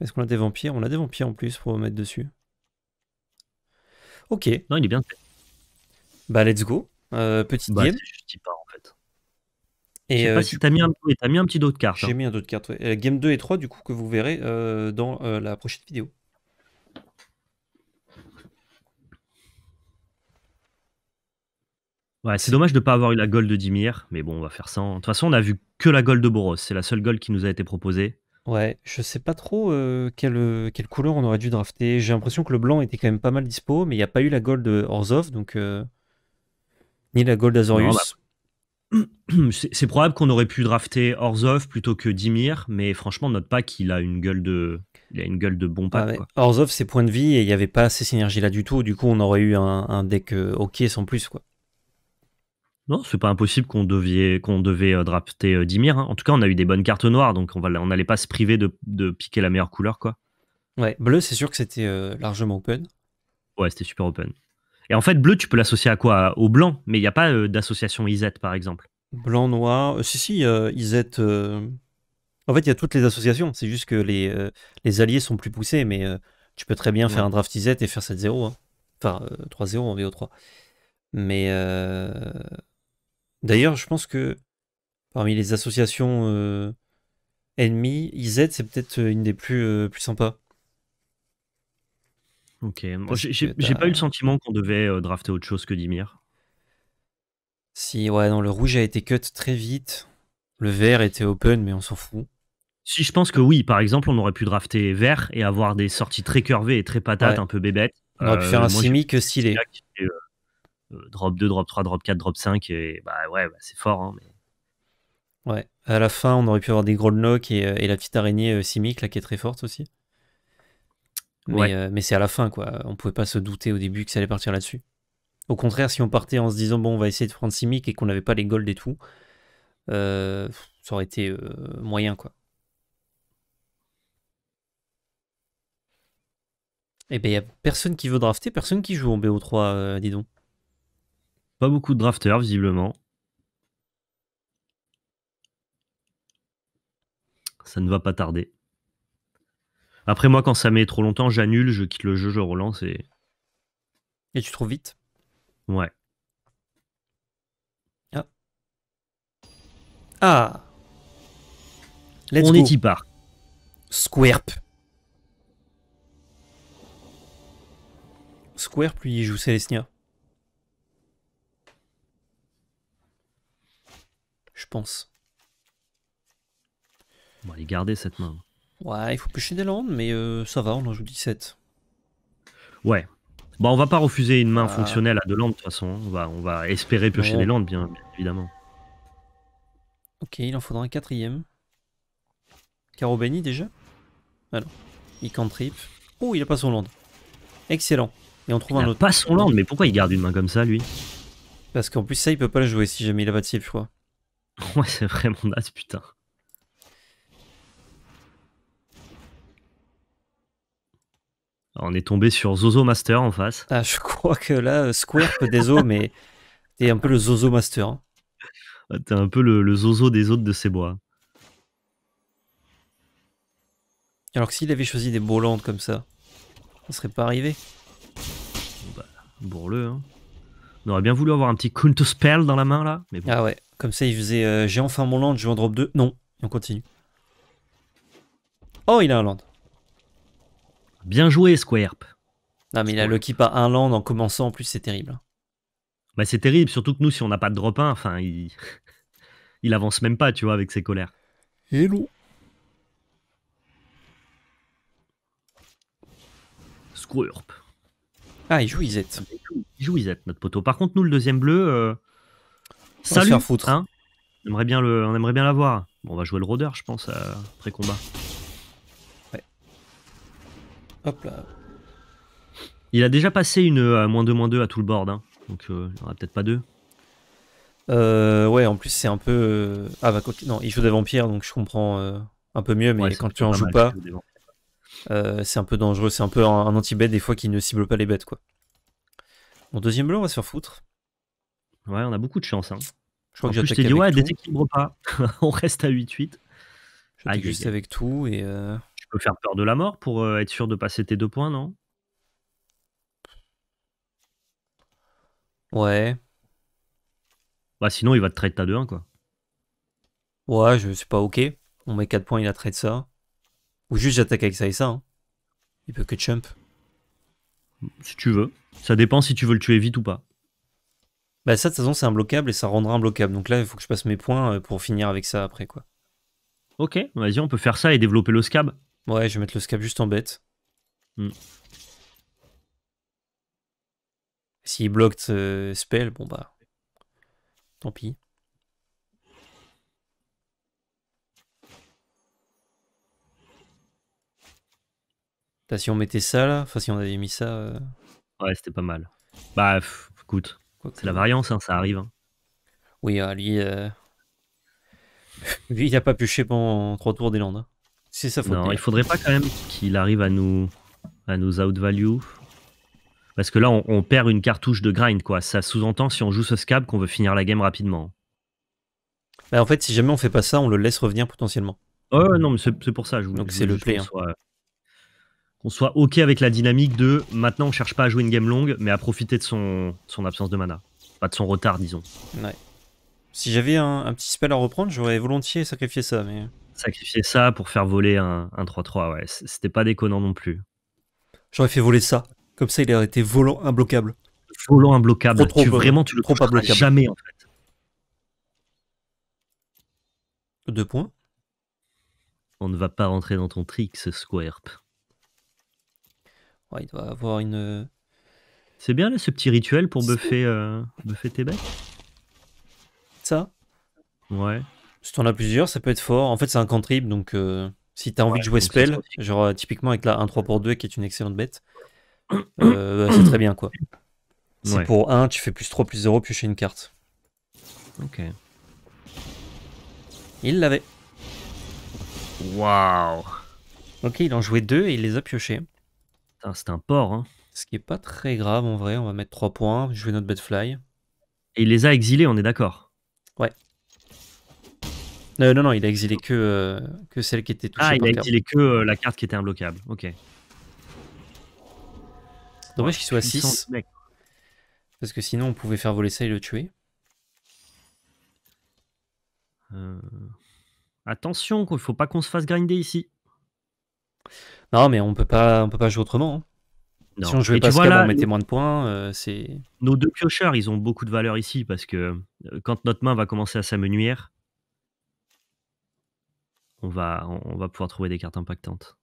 Est-ce qu'on a des vampires? On a des vampires en plus pour mettre dessus. Ok. Non, il est bien fait. Bah, let's go. Euh, petite bah, game. Je dis pas, en fait. Et je sais euh, pas si t'as mis, un... oui, mis un petit dos de cartes. J'ai hein. mis un dos de cartes, ouais. Game deux et trois, du coup, que vous verrez euh, dans euh, la prochaine vidéo. Ouais, c'est dommage de ne pas avoir eu la gold de Dimir, mais bon, on va faire ça. En... De toute façon, on a vu que la gold de Boros. C'est la seule gold qui nous a été proposée. Ouais, je sais pas trop euh, quelle, quelle couleur on aurait dû drafter. J'ai l'impression que le blanc était quand même pas mal dispo, mais il n'y a pas eu la gold de Orzhov, donc euh, ni la gold d'Azorius. Bah, c'est probable qu'on aurait pu drafter Orzhov plutôt que Dimir, mais franchement, note pas qu'il a une gueule de, il a une gueule de bon pack. Ah ouais. Orzhov, c'est points de vie et il n'y avait pas ces synergies là du tout. Du coup, on aurait eu un, un deck euh, ok sans plus quoi. Non, c'est pas impossible qu'on qu'on devait drafter euh, Dimir. Hein. En tout cas, on a eu des bonnes cartes noires, donc on n'allait on pas se priver de, de piquer la meilleure couleur, quoi. Ouais, bleu, c'est sûr que c'était euh, largement open. Ouais, c'était super open. Et en fait, bleu, tu peux l'associer à quoi? Au blanc, mais il n'y a pas euh, d'association Izzet, par exemple. Blanc, noir... Euh, si, si, euh, Izzet... Euh... En fait, il y a toutes les associations. C'est juste que les, euh, les alliés sont plus poussés, mais euh, tu peux très bien ouais. faire un draft Izzet et faire sept zéro. Hein. Enfin, euh, trois zéro en V O trois. Mais... Euh... D'ailleurs, je pense que parmi les associations euh, ennemies, Izzet, c'est peut-être une des plus, euh, plus sympas. Ok. Moi, j'ai pas eu le sentiment qu'on devait euh, drafter autre chose que Dimir. Si, ouais, non, le rouge a été cut très vite. Le vert était open, mais on s'en fout. Si, je pense que oui. Par exemple, on aurait pu drafter vert et avoir des sorties très curvées et très patates, ouais. un peu bébêtes. On aurait pu euh, faire un Simic stylé. Drop deux, drop trois, drop quatre, drop cinq, et bah ouais, bah c'est fort. Hein, mais... Ouais, à la fin, on aurait pu avoir des gros locks et, et la petite araignée euh, Simic, là, qui est très forte aussi. Mais, ouais. euh, mais c'est à la fin, quoi. On pouvait pas se douter au début que ça allait partir là-dessus. Au contraire, si on partait en se disant, bon, on va essayer de prendre Simic et qu'on n'avait pas les golds et tout, euh, ça aurait été euh, moyen, quoi. Et ben, il n'y a personne qui veut drafter, personne qui joue en B O trois, euh, dis donc. Pas beaucoup de drafteurs, visiblement. Ça ne va pas tarder. Après, moi, quand ça met trop longtemps, j'annule, je quitte le jeu, je relance et... Et tu trouves vite? Ouais. Ah. Ah. Let's On go. est y part. Squirp. Squirp, lui, il joue Célestia. Je pense. On va les garder cette main. Ouais, il faut pêcher des landes, mais euh, ça va, on en joue dix-sept. Ouais. Bon, on va pas refuser une main ah. fonctionnelle à deux landes de toute façon. On va, on va espérer pêcher bon. des landes, bien, bien évidemment. Ok, il en faudra un quatrième. Caro Benny déjà. Ah non. Il cantrip. Oh, il a pas son land. Excellent. Et on trouve il un autre. Pas son land, mais pourquoi il garde une main comme ça, lui? Parce qu'en plus, ça, il peut pas la jouer si jamais il a pas de cible, je crois. Ouais, c'est vraiment naze, putain. Alors, on est tombé sur Zozo Master en face. Ah, je crois que là, Squirp, désolé, mais t'es un peu le Zozo Master. Hein. T'es un peu le, le Zozo des autres de ces bois. Alors que s'il avait choisi des Bolandes comme ça, on serait pas arrivé. Bah, bourre-le, hein. On aurait bien voulu avoir un petit Counter Spell dans la main, là. Mais bon. Ah ouais. Comme ça, il faisait euh, j'ai enfin mon land, je vais en drop deux. Non, on continue. Oh, il a un land. Bien joué, Squirp. Non, mais il a lucky par un land en commençant, en plus, c'est terrible. Bah, c'est terrible, surtout que nous, si on n'a pas de drop un, enfin, il... il avance même pas, tu vois, avec ses colères. Hello. Squirp. Ah, il joue Izzet. Il joue Izzet, notre poteau. Par contre, nous, le deuxième bleu. Euh... Salut, hein, On aimerait bien le, on aimerait bien l'avoir. Bon, on va jouer le rôdeur, je pense, après combat. Ouais. Hop là. Il a déjà passé une euh, moins deux moins deux à tout le board, hein. Donc euh, il n'y en aura peut-être pas deux. Euh, ouais, en plus c'est un peu... Ah bah non, il joue des vampires, donc je comprends euh, un peu mieux, mais ouais, quand tu en joues pas, euh, c'est un peu dangereux, c'est un peu un, un anti-bet des fois qui ne cible pas les bêtes, quoi. Bon, deuxième bloc, on va se faire foutre. Ouais, on a beaucoup de chance, hein. Je crois en que plus, je t'ai dit, ouais, déséquilibre pas. On reste à huit huit. J'attaque juste avec tout et... Euh... Tu peux faire peur de la mort pour euh, être sûr de passer tes deux points, non? Ouais. Bah sinon il va te trade ta deux un quoi. Ouais, je sais pas, ok. On met quatre points, il a trade ça. Ou juste j'attaque avec ça et ça. Hein. Il peut que chump. Si tu veux. Ça dépend si tu veux le tuer vite ou pas. Bah ça de toute façon c'est imbloquable et ça rendra imbloquable. Donc là il faut que je passe mes points pour finir avec ça après quoi. Ok, vas-y on peut faire ça et développer le scab. Ouais, je vais mettre le scab juste en bête. Hmm. S'il bloque euh, spell, bon bah, tant pis. T'as, si on mettait ça là, enfin si on avait mis ça... Euh... Ouais, c'était pas mal. Bah, pff, écoute, c'est la variance, hein, ça arrive. Hein. Oui, euh, lui, euh... lui, il a pas pioché pendant trois tours des landes. Hein. C'est ça, faut... Non, il faudrait pas quand même qu'il arrive à nous, à nous outvalue. Parce que là, on, on perd une cartouche de grind, quoi. Ça sous-entend, si on joue ce scab, qu'on veut finir la game rapidement. Bah en fait, si jamais on fait pas ça, on le laisse revenir potentiellement. Oh non, mais c'est pour ça. Je vous, donc c'est le play. Qu'on hein. soit, qu'on soit OK avec la dynamique de... Maintenant, on cherche pas à jouer une game longue, mais à profiter de son, son absence de mana. Pas de son retard, disons. Ouais. Si j'avais un, un petit spell à reprendre, j'aurais volontiers sacrifié ça, mais... Sacrifier ça pour faire voler un trois trois, ouais. C'était pas déconnant non plus. J'aurais fait voler ça. Comme ça, il aurait été volant imbloquable. Volant imbloquable. Trop, trop, tu, vraiment, tu le trop pas jamais, en fait. Deux points. On ne va pas rentrer dans ton trick, ce Squirp. Ouais, il doit avoir une... C'est bien, là, ce petit rituel pour buffer, euh, buffer tes bêtes. Ça. Ouais. Si t'en as plusieurs, ça peut être fort. En fait, c'est un cantrip, donc euh, si t'as envie ouais, de jouer spell, genre typiquement avec la un trois pour deux, qui est une excellente bête, Euh, c'est très bien quoi. C'est ouais. Pour un, tu fais plus trois plus zéro, piocher une carte. Ok. Il l'avait. Waouh. Ok, il en jouait deux et il les a piochés. C'est un porc. Hein. Ce qui est pas très grave en vrai. On va mettre trois points, jouer notre Bedfly. Et il les a exilés, on est d'accord? Ouais. Euh, non, non, il a exilé que, euh, que celle qui était touchée. Ah, il par a exilé carte. Que euh, la carte qui était imbloquable. Ok. Dommage qu'il soit à six. Mec. Parce que sinon, on pouvait faire voler ça et le tuer. Euh... Attention, il faut pas qu'on se fasse grinder ici. Non, mais on peut pas, on peut pas jouer autrement. Hein. Si on jouait et pas scab, on mettait moins de points. Euh, c'est... Nos deux piocheurs, ils ont beaucoup de valeur ici. Parce que quand notre main va commencer à s'amenuire, on va, on va pouvoir trouver des cartes impactantes.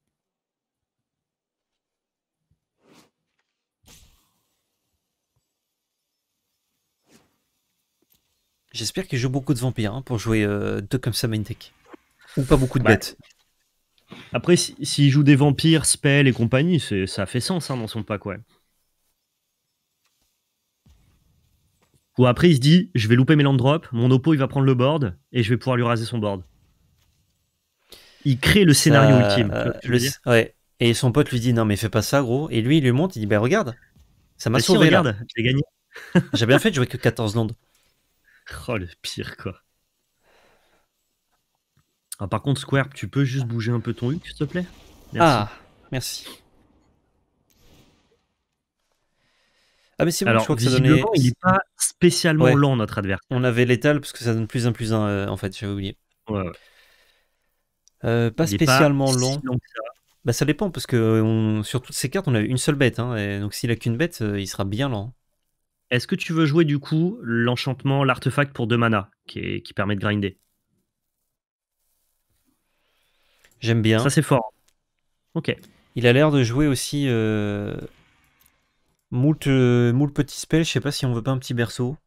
J'espère qu'il joue beaucoup de vampires hein, pour jouer euh, deux comme ça main tech. Ou pas beaucoup de ouais. Bêtes. Après, s'il si joue des vampires, spells et compagnie, ça fait sens hein, dans son pack, ouais. Ou après, il se dit, je vais louper mes land drops, mon oppo, il va prendre le board, et je vais pouvoir lui raser son board. Il crée le scénario euh, ultime. Euh, le, ouais. Et son pote lui dit, non mais fais pas ça, gros. Et lui, il lui monte, il dit, bah regarde, ça m'a sauvé si, regarde, là. J'ai gagné. J'ai bien fait de jouer que quatorze landes. Oh, le pire, quoi. Ah, par contre, Squirp, tu peux juste bouger un peu ton Hulk, s'il te plaît? Merci. Ah, merci. Ah, mais c'est bon, alors, je crois que ça donnait... il n'est pas spécialement ouais. Lent, notre adversaire. On avait l'étal, parce que ça donne plus un plus un, euh, en fait, j'avais oublié. Ouais, ouais. Euh, pas il spécialement pas lent. Si lent que ça. Bah, ça dépend, parce que on... sur toutes ces cartes, on a une seule bête. Hein, et donc, s'il a qu'une bête, euh, il sera bien lent. Est-ce que tu veux jouer du coup l'enchantement, l'artefact pour deux mana qui, est, qui permet de grinder? J'aime bien. Ça c'est fort. Ok. Il a l'air de jouer aussi euh, moult, euh, moult petits spells. Je sais pas si on veut pas un petit berceau.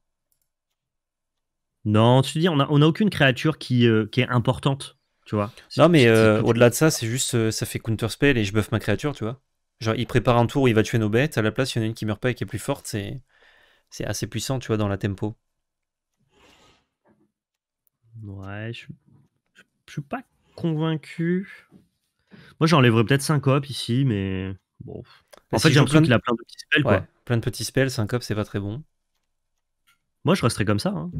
Non, tu te dis, on n'a on a aucune créature qui, euh, qui est importante, tu vois. Non, mais euh, au-delà de ça, c'est juste, euh, ça fait counterspell et je buff ma créature, tu vois. Genre, il prépare un tour où il va tuer nos bêtes, à la place, il y en a une qui meurt pas et qui est plus forte, c'est c'est assez puissant, tu vois, dans la tempo. Ouais, je, je, je suis pas convaincu. Moi, j'enlèverais peut-être syncope ici, mais bon. En fait, j'ai l'impression qu'il a plein de petits spells, quoi. Ouais, plein de petits spells, syncope, c'est pas très bon. Moi, je resterais comme ça, hein.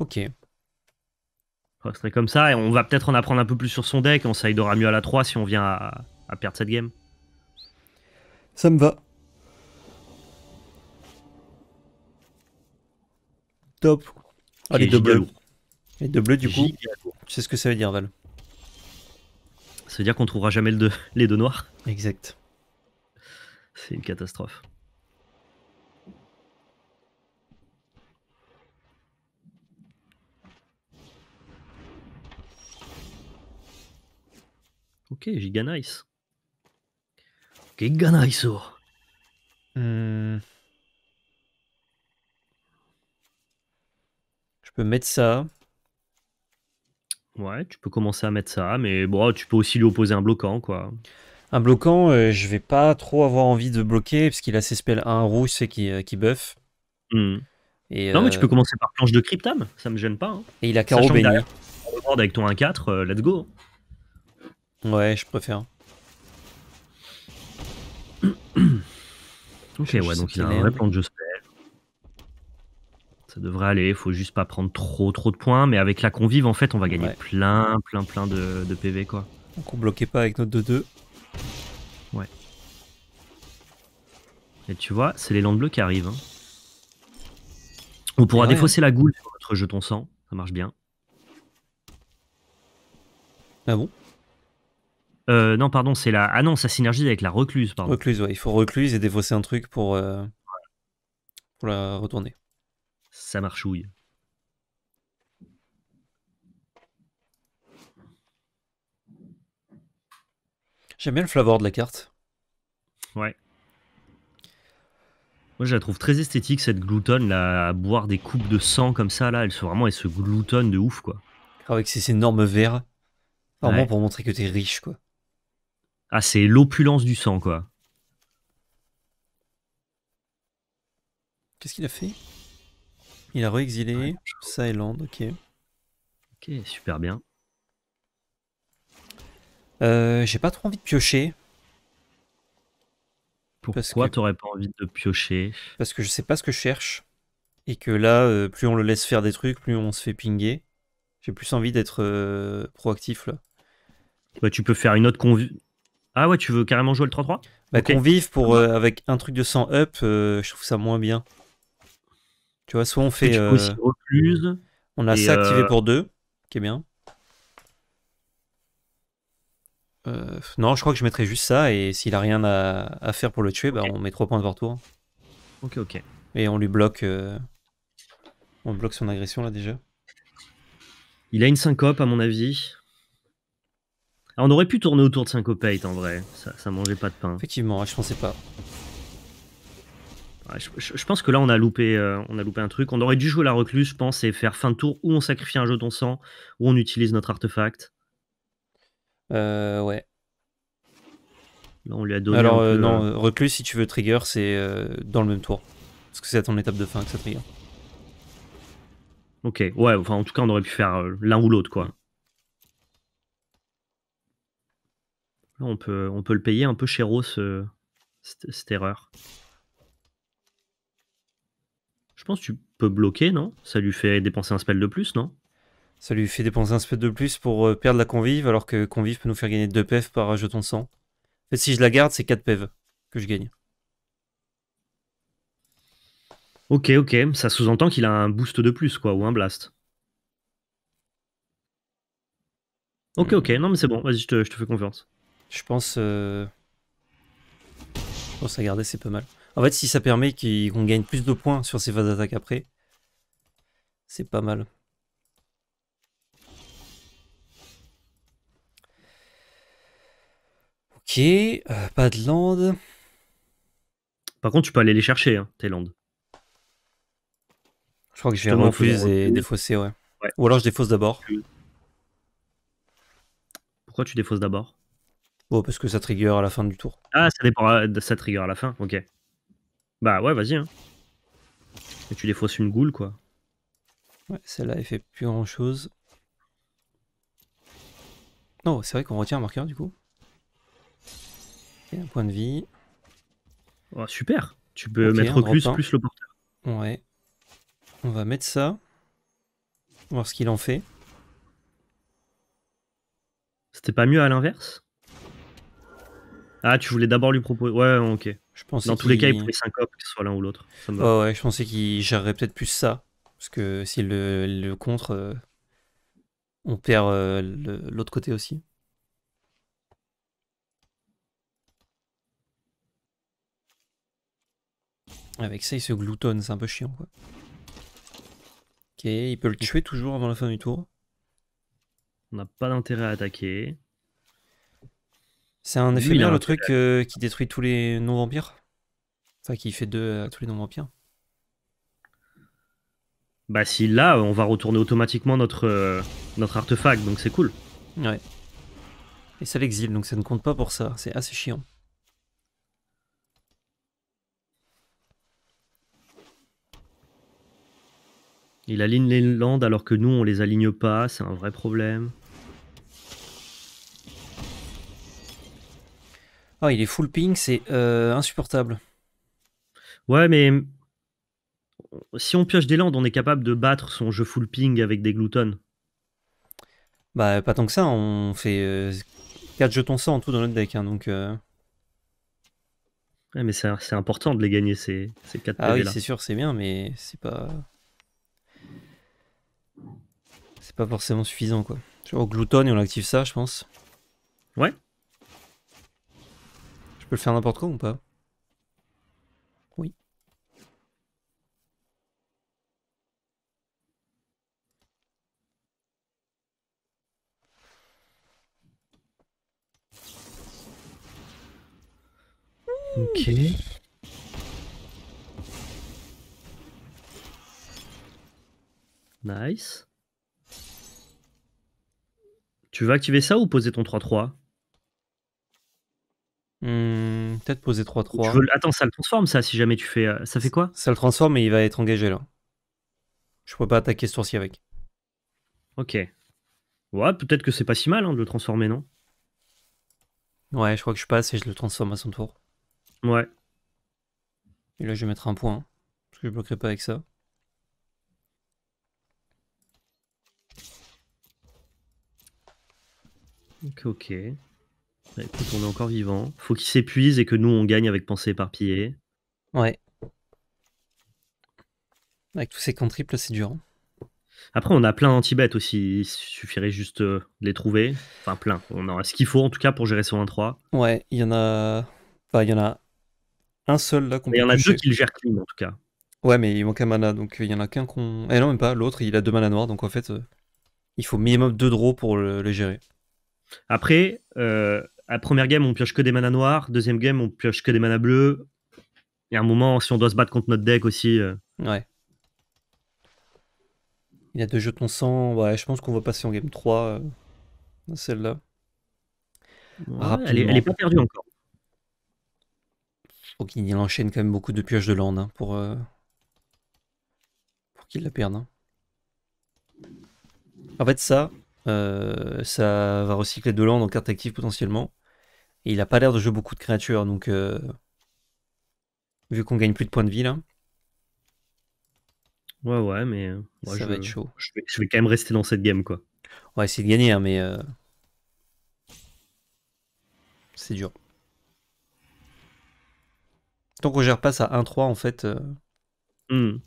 Ok. On resterait comme ça et on va peut-être en apprendre un peu plus sur son deck. On s'aidera mieux à la trois si on vient à, à perdre cette game. Ça me va. Top. Ah, les deux bleus. Les deux bleus, du coup. Tu sais ce que ça veut dire, Val? Ça veut dire qu'on trouvera jamais le deux, les deux noirs. Exact. C'est une catastrophe. Ok, giga nice. Giga nice. Hum. Je peux mettre ça. Ouais, tu peux commencer à mettre ça, mais bon, tu peux aussi lui opposer un bloquant, quoi. Un bloquant, euh, je vais pas trop avoir envie de bloquer, parce qu'il a ses spells un rouge, c'est qui, euh, qui buff. Mm. Et, non, euh... mais tu peux commencer par planche de cryptame, ça me gêne pas. Hein. Et il a carreau béni. Avec ton un quatre, euh, let's go. Ouais, je préfère. Ok, ouais, donc il a un vrai plan de jeu spell. Ça devrait aller, faut juste pas prendre trop trop de points, mais avec la convive, en fait, on va gagner ouais. plein, plein, plein de, de P V, quoi. Donc on bloquait pas avec notre deux deux. Ouais. Et tu vois, c'est l'élan bleu qui arrive. Hein. On pourra ouais, défausser ouais. la goule sur notre jeton sang, ça marche bien. Ah bon? Euh, non, pardon, c'est la... Ah non, ça synergie avec la recluse, pardon. Recluse, ouais. Il faut recluse et défausser un truc pour, euh... pour la retourner. Ça marchouille. J'aime bien le flavor de la carte. Ouais. Moi, je la trouve très esthétique, cette gloutonne, là, à boire des coupes de sang comme ça, là. Elle se, vraiment, elle se gloutonne de ouf, quoi. Avec ces énormes verres. Vraiment ouais. pour montrer que t'es riche, quoi. Ah, c'est l'opulence du sang, quoi. Qu'est-ce qu'il a fait? Il a re-exilé ouais, ça et land, ok. Ok, super bien. Euh, J'ai pas trop envie de piocher. Pourquoi que... t'aurais pas envie de piocher? Parce que je sais pas ce que je cherche. Et que là, euh, plus on le laisse faire des trucs, plus on se fait pinguer. J'ai plus envie d'être euh, proactif, là. Bah, tu peux faire une autre convive. Ah ouais, tu veux carrément jouer le trois trois? Bah, okay. Convive pour, euh, avec un truc de cent up, euh, je trouve ça moins bien. Tu vois, soit on fait... Euh, aussi recluse, on a ça activé euh... pour deux, qui est bien. Euh, non, je crois que je mettrais juste ça, et s'il a rien à, à faire pour le tuer, okay. bah, on met trois points de retour. Ok, ok. Et on lui bloque... Euh, on bloque son agression, là, déjà. Il a une syncope, à mon avis. Alors, on aurait pu tourner autour de syncopate, en vrai. Ça, ça mangeait pas de pain. Effectivement, je pensais pas. Ouais, je, je, je pense que là, on a, loupé, euh, on a loupé un truc. On aurait dû jouer la recluse, je pense, et faire fin de tour où on sacrifie un jeton sang, où on utilise notre artefact. Euh, ouais. Là, on lui a donné. Alors, un euh, peu, non, euh... recluse, si tu veux trigger, c'est euh, dans le même tour. Parce que c'est à ton étape de fin que ça trigger. Ok, ouais, enfin en tout cas on aurait pu faire l'un ou l'autre, quoi. Là, on peut, on peut le payer un peu chéro, ce, cette, cette erreur. Je pense que tu peux bloquer, non? Ça lui fait dépenser un spell de plus, non? Ça lui fait dépenser un spell de plus pour perdre la convive, alors que convive peut nous faire gagner deux P E V par jeton de sang. En fait, si je la garde, c'est quatre P E V que je gagne. Ok, ok, ça sous-entend qu'il a un boost de plus, quoi, ou un blast. Ok, ok, non mais c'est bon, vas-y, je te, je te fais confiance. Je pense... Euh... Je pense à garder, c'est pas mal. En fait, si ça permet qu'on gagne plus de points sur ses phases d'attaque après, c'est pas mal. Ok, euh, pas de land. Par contre, tu peux aller les chercher, hein, tes landes. Je crois que je vais refuse et défausser, ouais. ouais. Ou alors je défausse d'abord. Pourquoi tu défausses d'abord? Oh, parce que ça trigger à la fin du tour. Ah, ça dépend de ça trigger à la fin, ok. Bah ouais, vas-y. Hein. Et tu défausses une goule, quoi. Ouais, celle-là, elle fait plus grand-chose. Non, c'est vrai qu'on retient un marqueur, du coup. Et un point de vie. Oh, super. Tu peux okay, mettre Recluse plus le porteur. Ouais. On va mettre ça. Voir ce qu'il en fait. C'était pas mieux à l'inverse? Ah, tu voulais d'abord lui proposer... Ouais, ok. Je pensais Dans tous les cas, il pourrait syncope, que ce soit l'un ou l'autre. Oh, ouais, je pensais qu'il gérerait peut-être plus ça. Parce que s'il le, le contre, euh, on perd euh, l'autre côté aussi. Avec ça, il se gloutonne, c'est un peu chiant, quoi. Ok, il peut le tuer toujours avant la fin du tour. On n'a pas d'intérêt à attaquer. C'est un effet bien, le truc euh, qui détruit tous les non-vampires. Enfin, qui fait deux à tous les non-vampires. Bah si, là, on va retourner automatiquement notre, euh, notre artefact, donc c'est cool. Ouais. Et ça l'exile, donc ça ne compte pas pour ça. C'est assez chiant. Il aligne les landes alors que nous, on les aligne pas. C'est un vrai problème. Ah, il est full ping, c'est euh, insupportable. Ouais, mais si on pioche des landes, on est capable de battre son jeu full ping avec des gloutons. Bah, pas tant que ça, on fait euh, quatre jetons ça en tout dans notre deck. Hein, donc, euh... ouais, mais c'est important de les gagner, ces, ces quatre ah P V là. Ah oui, c'est sûr, c'est bien, mais c'est pas... c'est pas forcément suffisant, quoi. Genre, on gloutonne et on active ça, je pense. Ouais. Je peux le faire n'importe quoi ou pas? Oui. Ok. Nice. Tu veux activer ça ou poser ton trois trois? Hmm, peut-être poser trois trois. Veux... Attends, ça le transforme ça si jamais tu fais. Ça fait quoi? Ça le transforme et il va être engagé là. Je peux pas attaquer ce tour-ci avec. Ok. Ouais, peut-être que c'est pas si mal hein, de le transformer, non? Ouais, je crois que je passe et je le transforme à son tour. Ouais. Et là, je vais mettre un point. Parce que je bloquerai pas avec ça. Ok, ok. Bah écoute, on est encore vivant. Faut qu'il s'épuise et que nous on gagne avec pensée éparpillée. Ouais. Avec tous ces contriples, c'est dur. Après, on a plein d'anti-bêtes aussi. Il suffirait juste de les trouver. Enfin, plein. On aura ce qu'il faut en tout cas pour gérer son un trois. Ouais, il y en a. Enfin, il y en a un seul là qu'on peut. Il y en a deux qui le gèrent clean en tout cas. Ouais, mais il manque un mana donc il y en a qu'un qu'on. Eh non, même pas. L'autre, il a deux mana noirs donc en fait, euh, il faut minimum deux draws pour le, le gérer. Après, euh, à première game, on pioche que des manas noirs. Deuxième game, on pioche que des manas bleus. Il y a un moment, si on doit se battre contre notre deck aussi. Euh... Ouais. Il y a deux jetons sang. Ouais, je pense qu'on va passer en game trois. Euh, Celle-là. Ouais, elle, elle est pas perdue encore. Faut qu'il enchaîne quand même beaucoup de pioches de land hein, pour, euh, pour qu'il la perde. Hein. En fait, ça. Euh, ça va recycler de land en carte active potentiellement. Et il a pas l'air de jouer beaucoup de créatures, donc euh, vu qu'on gagne plus de points de vie là. Ouais ouais, mais moi, ça je, va être chaud. Je vais, je vais quand même rester dans cette game quoi. On va essayer de gagner, hein, mais euh, c'est dur. Tant qu'on gère pas ça un trois en fait. Euh... Mm.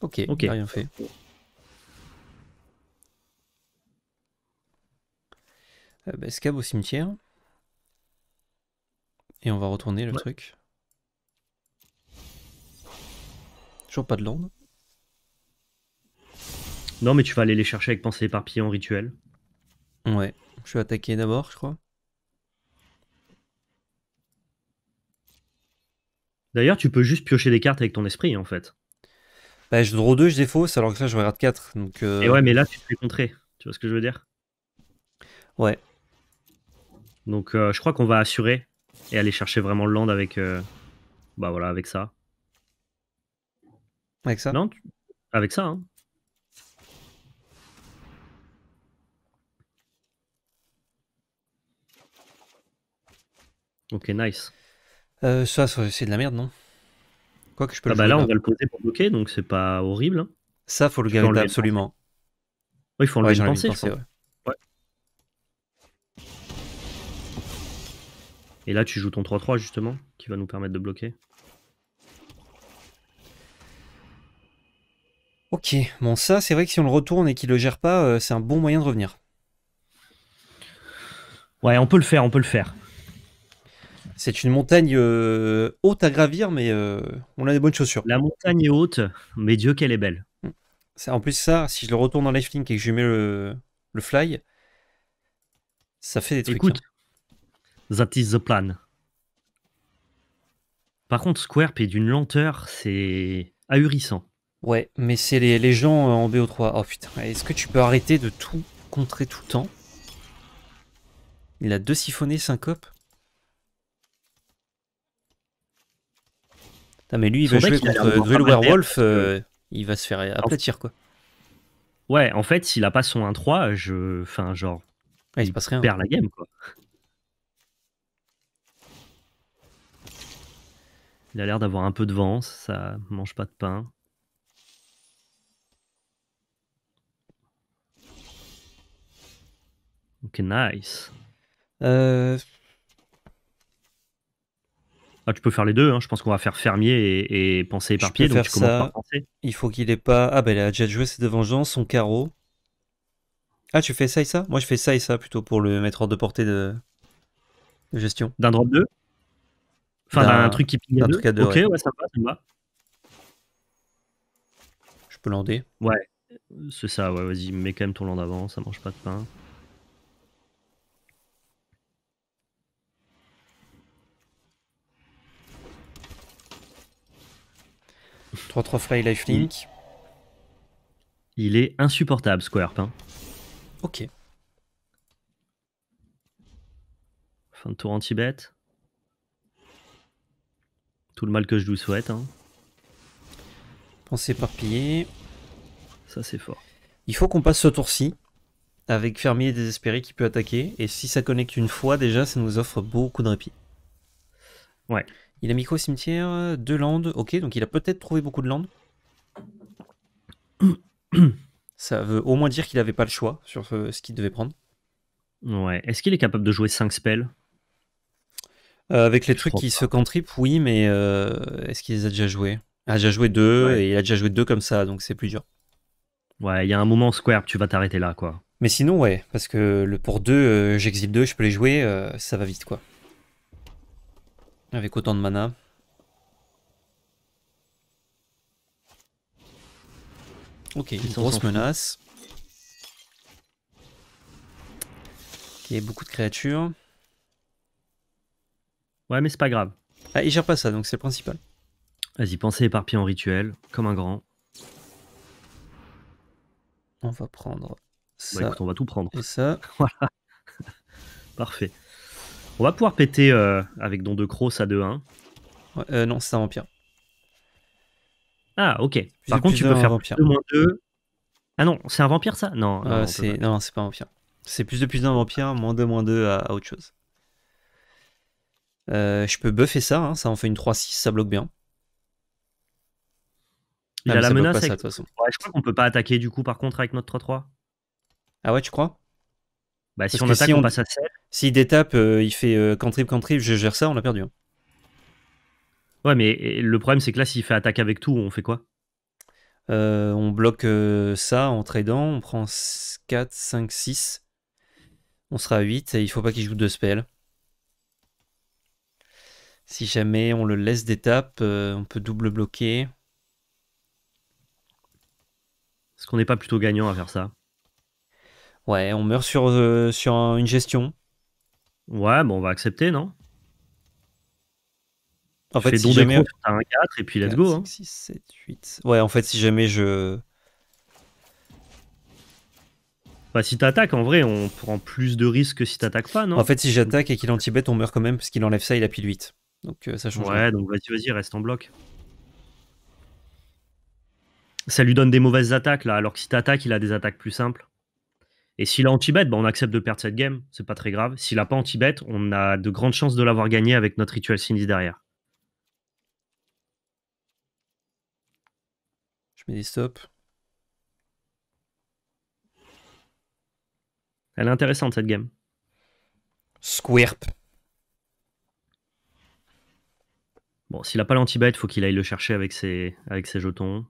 Ok. Ok. Il a rien fait. Euh, bah, scab au cimetière. Et on va retourner le ouais. truc. Toujours pas de land. Non mais tu vas aller les chercher avec pensée éparpillée en rituel. Ouais, je vais attaquer d'abord je crois. D'ailleurs tu peux juste piocher des cartes avec ton esprit en fait. Bah, je draw deux, je défausse, alors que là, je regarde quatre. Donc, euh... Et ouais, mais là, tu te fais contrer. Tu vois ce que je veux dire? Ouais. Donc, euh, je crois qu'on va assurer et aller chercher vraiment le land avec, euh... bah, voilà, avec ça. Avec ça? Non, tu... avec ça, hein. Ok, nice. Euh, ça, c'est de la merde, non? Quoi que je peux ah le bah là, on va le poser pour bloquer, donc c'est pas horrible. Hein. Ça, faut le garder absolument. Oui, il faut enlever ouais, une pensée, pensée, je pense. Ouais. Ouais. Et là, tu joues ton trois trois, justement, qui va nous permettre de bloquer. Ok, bon ça, c'est vrai que si on le retourne et qu'il le gère pas, euh, c'est un bon moyen de revenir. Ouais, on peut le faire, on peut le faire. C'est une montagne euh, haute à gravir, mais euh, on a des bonnes chaussures. La montagne est haute, mais Dieu qu'elle est belle. Ça, en plus ça, si je le retourne en life link et que je mets le, le fly, ça fait des trucs. Écoute, hein. That is the plan. Par contre, Square est d'une lenteur, c'est ahurissant. Ouais, mais c'est les, les gens en B O trois. Oh putain, est-ce que tu peux arrêter de tout contrer tout le temps? Il a deux siphonnés, syncope. Ah mais lui il va jouer contre Druid Werewolf, euh, il va se faire aplatir quoi. Ouais, en fait s'il a pas son un trois, je... enfin genre, ouais, il, il se passe rien. Perd la game quoi. Il a l'air d'avoir un peu de vent, ça mange pas de pain. Ok, nice. Euh... Ah, tu peux faire les deux, hein. Je pense qu'on va faire fermier et, et penser éparpillé. Donc tu commences par penser. Il faut qu'il ait pas. Ah, bah il a déjà joué ses deux vengeances, son carreau. Ah, tu fais ça et ça? Moi je fais ça et ça plutôt pour le mettre hors de portée de, de gestion. D'un drop deux? Enfin, d'un truc qui pique à deux. deux. Ok, ouais, ouais ça va, ça me va. Je peux lander? Ouais, c'est ça, ouais, vas-y, mets quand même ton land avant, ça mange pas de pain. trois trois fly lifelink. Il est insupportable, Square. Hein. Ok. Fin de tour anti-bet. Tout le mal que je vous souhaite. Hein. Pensez éparpillé. Ça, c'est fort. Il faut qu'on passe ce tour-ci avec fermier désespéré qui peut attaquer. Et si ça connecte une fois, déjà, ça nous offre beaucoup de répit. Ouais. Il a micro cimetière, deux landes, ok, donc il a peut-être trouvé beaucoup de landes. Ça veut au moins dire qu'il n'avait pas le choix sur ce qu'il devait prendre. Ouais, est-ce qu'il est capable de jouer cinq spells euh, avec les je trucs qui pas. Se cantrip, oui, mais euh, est-ce qu'il les a déjà joués? Il a déjà joué deux, ouais. Et il a déjà joué deux comme ça, donc c'est plus dur. Ouais, il y a un moment Square, tu vas t'arrêter là, quoi. Mais sinon, ouais, parce que le pour deux, euh, j'exile deux, je peux les jouer, euh, ça va vite, quoi. Avec autant de mana. Ok, une grosse menace. Il y a beaucoup de créatures. Ouais, mais c'est pas grave. Ah, il gère pas ça, donc c'est le principal. Vas-y, pensez éparpillé en rituel, comme un grand. On va prendre ça. Bah écoute, on va tout prendre. Et ça. Voilà. Parfait. On va pouvoir péter euh, avec Don de Cross à deux un. Ouais, euh, non, c'est un vampire. Ah, ok. Par contre, tu peux faire deux moins deux. Ah non, c'est un vampire ça? Non, euh, non, non c'est pas un vampire. C'est plus de plus d'un vampire, moins deux, moins deux à, à autre chose. Euh, je peux buffer ça, hein, ça en fait une trois six, ça bloque bien. Il ah, a la menace avec... ça, de toute façon. Ouais, je crois qu'on peut pas attaquer du coup par contre avec notre trois trois. Ah ouais, tu crois? Bah, si on attaque, si on, on passe à sept. S'il détape, euh, il fait euh, cantrip, cantrip, je gère ça, on a perdu. Hein. Ouais, mais et, le problème, c'est que là, s'il fait attaque avec tout, on fait quoi? euh, On bloque euh, ça en tradant, on prend quatre, cinq, six. On sera à huit et il faut pas qu'il joue deux spells. Si jamais on le laisse d'étape, euh, on peut double bloquer. Est-ce qu'on n'est pas plutôt gagnant à faire ça? Ouais, on meurt sur, euh, sur un, une gestion. Ouais, bon, on va accepter, non? En fait, si jamais... Crocs, un quatre et puis let's go. six, sept, huit... Ouais, en fait, si jamais je... Bah, si t'attaques, en vrai, on prend plus de risques que si t'attaques pas, non? En fait, si j'attaque et qu'il anti-bet, on meurt quand même, parce qu'il enlève ça, il a pile huit. Donc euh, ça change. Ouais, rien. Donc vas-y, vas-y, reste en bloc. Ça lui donne des mauvaises attaques, là, alors que si t'attaques, il a des attaques plus simples. Et s'il a anti-bet, bah, on accepte de perdre cette game, c'est pas très grave. S'il a pas anti-bet, on a de grandes chances de l'avoir gagné avec notre rituel sinistre derrière. Je mets des stops. Elle est intéressante cette game. Squirp. Bon, s'il n'a pas l'anti-bet, il faut qu'il aille le chercher avec ses, avec ses jetons.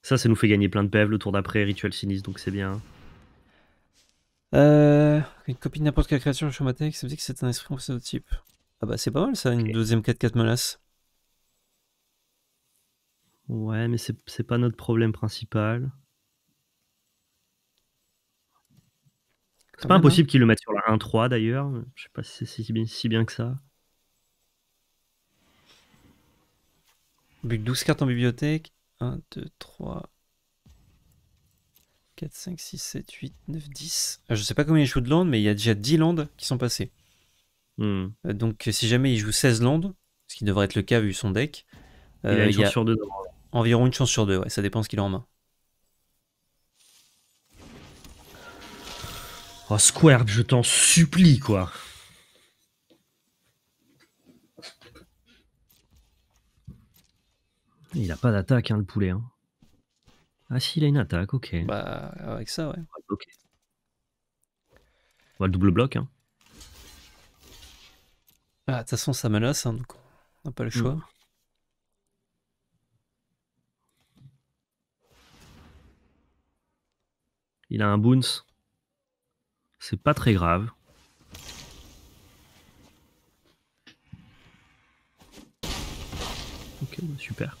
Ça, ça nous fait gagner plein de P F le tour d'après, rituel sinistre, donc c'est bien. Euh, une copie de n'importe quelle créature sur ma tech, ça veut dire que c'est un esprit en pseudo-type. Ah bah c'est pas mal ça, une okay. Deuxième quatre quatre menace. Ouais, mais c'est pas notre problème principal. C'est pas impossible qu'ils le mettent sur la un trois d'ailleurs. Je sais pas si c'est si bien, si bien que ça. But douze cartes en bibliothèque. un, deux, trois, quatre, cinq, six, sept, huit, neuf, dix. Je sais pas combien il joue de land, mais il y a déjà dix lands qui sont passés. Hmm. Donc si jamais il joue seize lands, ce qui devrait être le cas vu son deck, il euh, a, une il chance a sur deux. Environ une chance sur deux. Ouais, ça dépend ce qu'il a en main. Oh, Squirp, je t'en supplie, quoi. Il a pas d'attaque, hein, le poulet. Hein. Ah si, il a une attaque, ok. Bah, avec ça, ouais. On va, okay. On va le double bloc. Hein. Ah, de toute façon, ça menace, hein, donc on n'a pas le choix. Mmh. Il a un bounce. C'est pas très grave. Ok, super.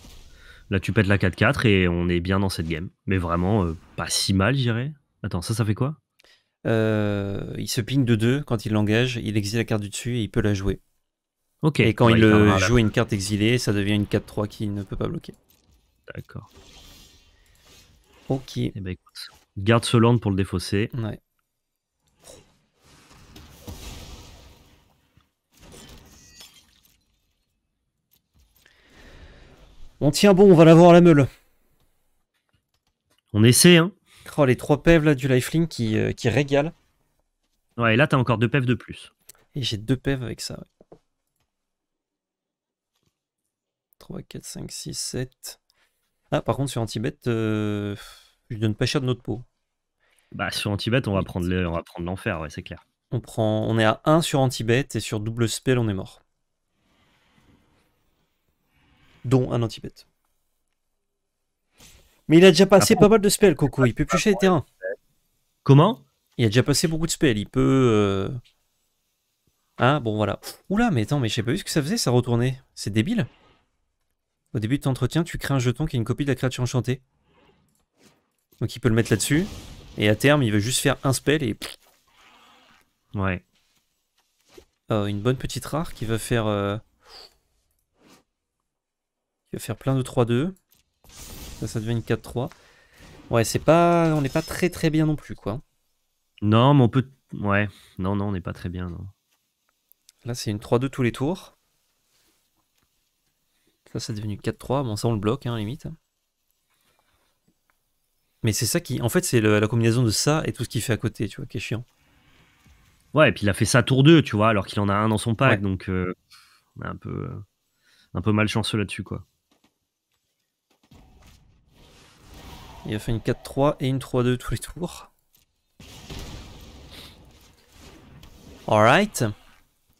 Là, tu pètes la quatre quatre et on est bien dans cette game. Mais vraiment, euh, pas si mal, je dirais. Attends, ça, ça fait quoi? euh, Il se ping de deux quand il l'engage. Il exile la carte du dessus et il peut la jouer. Ok. Et quand ouais, il, il un joue une carte exilée, ça devient une quatre trois qu'il ne peut pas bloquer. D'accord. Ok. Eh ben, écoute, garde ce land pour le défausser. Ouais. On tient bon, on va l'avoir à la meule. On essaie, hein. Oh, les trois pèves là, du lifelink qui, euh, qui régale. Ouais, et là, t'as encore deux pèves de plus. Et j'ai deux pèves avec ça. Ouais. trois, quatre, cinq, six, sept. Ah, par contre, sur Antibet, euh, je donne pas cher de notre peau. Bah, sur Antibet, on va prendre l'enfer, ouais, c'est clair. On, prend, on est à un sur Antibet et sur double spell, on est mort. Dont un anti-bet. Mais il a déjà passé Après, pas mal de spells, Coco. Il peut piocher les terrains. Comment? Il a déjà passé beaucoup de spells. Il peut... Euh... Ah, bon, voilà. Oula, mais attends, mais je sais pas vu ce que ça faisait, ça retournait. C'est débile. Au début de ton entretien, tu crées un jeton qui est une copie de la créature enchantée. Donc il peut le mettre là-dessus. Et à terme, il veut juste faire un spell et... Ouais. Euh, une bonne petite rare qui va faire... Euh... Il va faire plein de trois deux. Ça, ça devient une quatre trois. Ouais, c'est pas... On n'est pas très très bien non plus, quoi. Non, mais on peut... Ouais. Non, non, on n'est pas très bien, non. Là, c'est une trois deux tous les tours. Ça, ça devient une quatre trois. Bon, ça, on le bloque, hein, limite. Mais c'est ça qui... En fait, c'est le... la combinaison de ça et tout ce qu'il fait à côté, tu vois, qui est chiant. Ouais, et puis il a fait ça tour deux, tu vois, alors qu'il en a un dans son pack, ouais. Donc... Euh, on a un peu... Un peu malchanceux là-dessus, quoi. Il a fait une quatre trois et une trois deux tous les tours. Alright.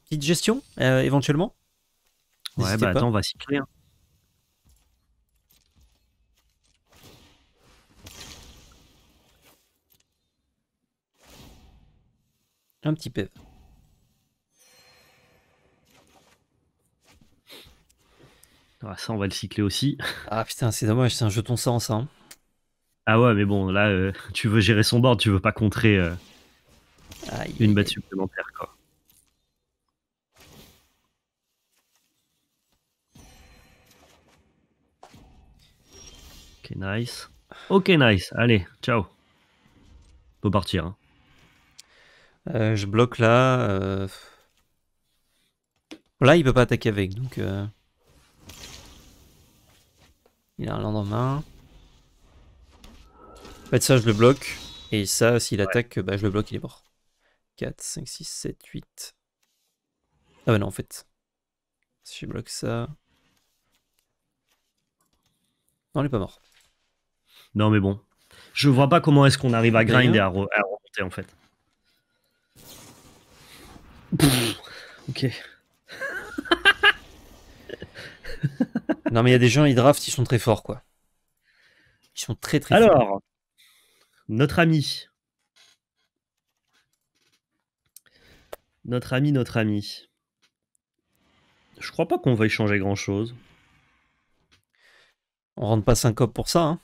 Petite gestion, euh, éventuellement. Ouais, bah pas. Attends, on va cycler. Hein. Un petit peu. Ah, ça, on va le cycler aussi. Ah putain, c'est dommage, c'est un jeton sans ça. Hein. Ah ouais, mais bon, là, euh, tu veux gérer son board, tu veux pas contrer euh, une batte supplémentaire, quoi. Ok, nice. Ok, nice. Allez, ciao. On peut partir. Hein. Euh, je bloque là. Euh... Là, il peut pas attaquer avec, donc... Euh... Il a un land en main. En fait, ça, je le bloque. Et ça, s'il ouais. attaque, bah, je le bloque, il est mort. quatre, cinq, six, sept, huit. Ah bah non, en fait. Si je bloque ça... Non, il est pas mort. Non, mais bon. Je vois pas comment est-ce qu'on arrive à grind et à, re à remonter, en fait. Pff, ok. Non, mais il y a des gens, ils draftent, ils sont très forts, quoi. Ils sont très, très Alors, forts. Alors, notre ami. Notre ami, notre ami. Je crois pas qu'on veuille changer grand-chose. On rentre pas syncope pour ça, hein.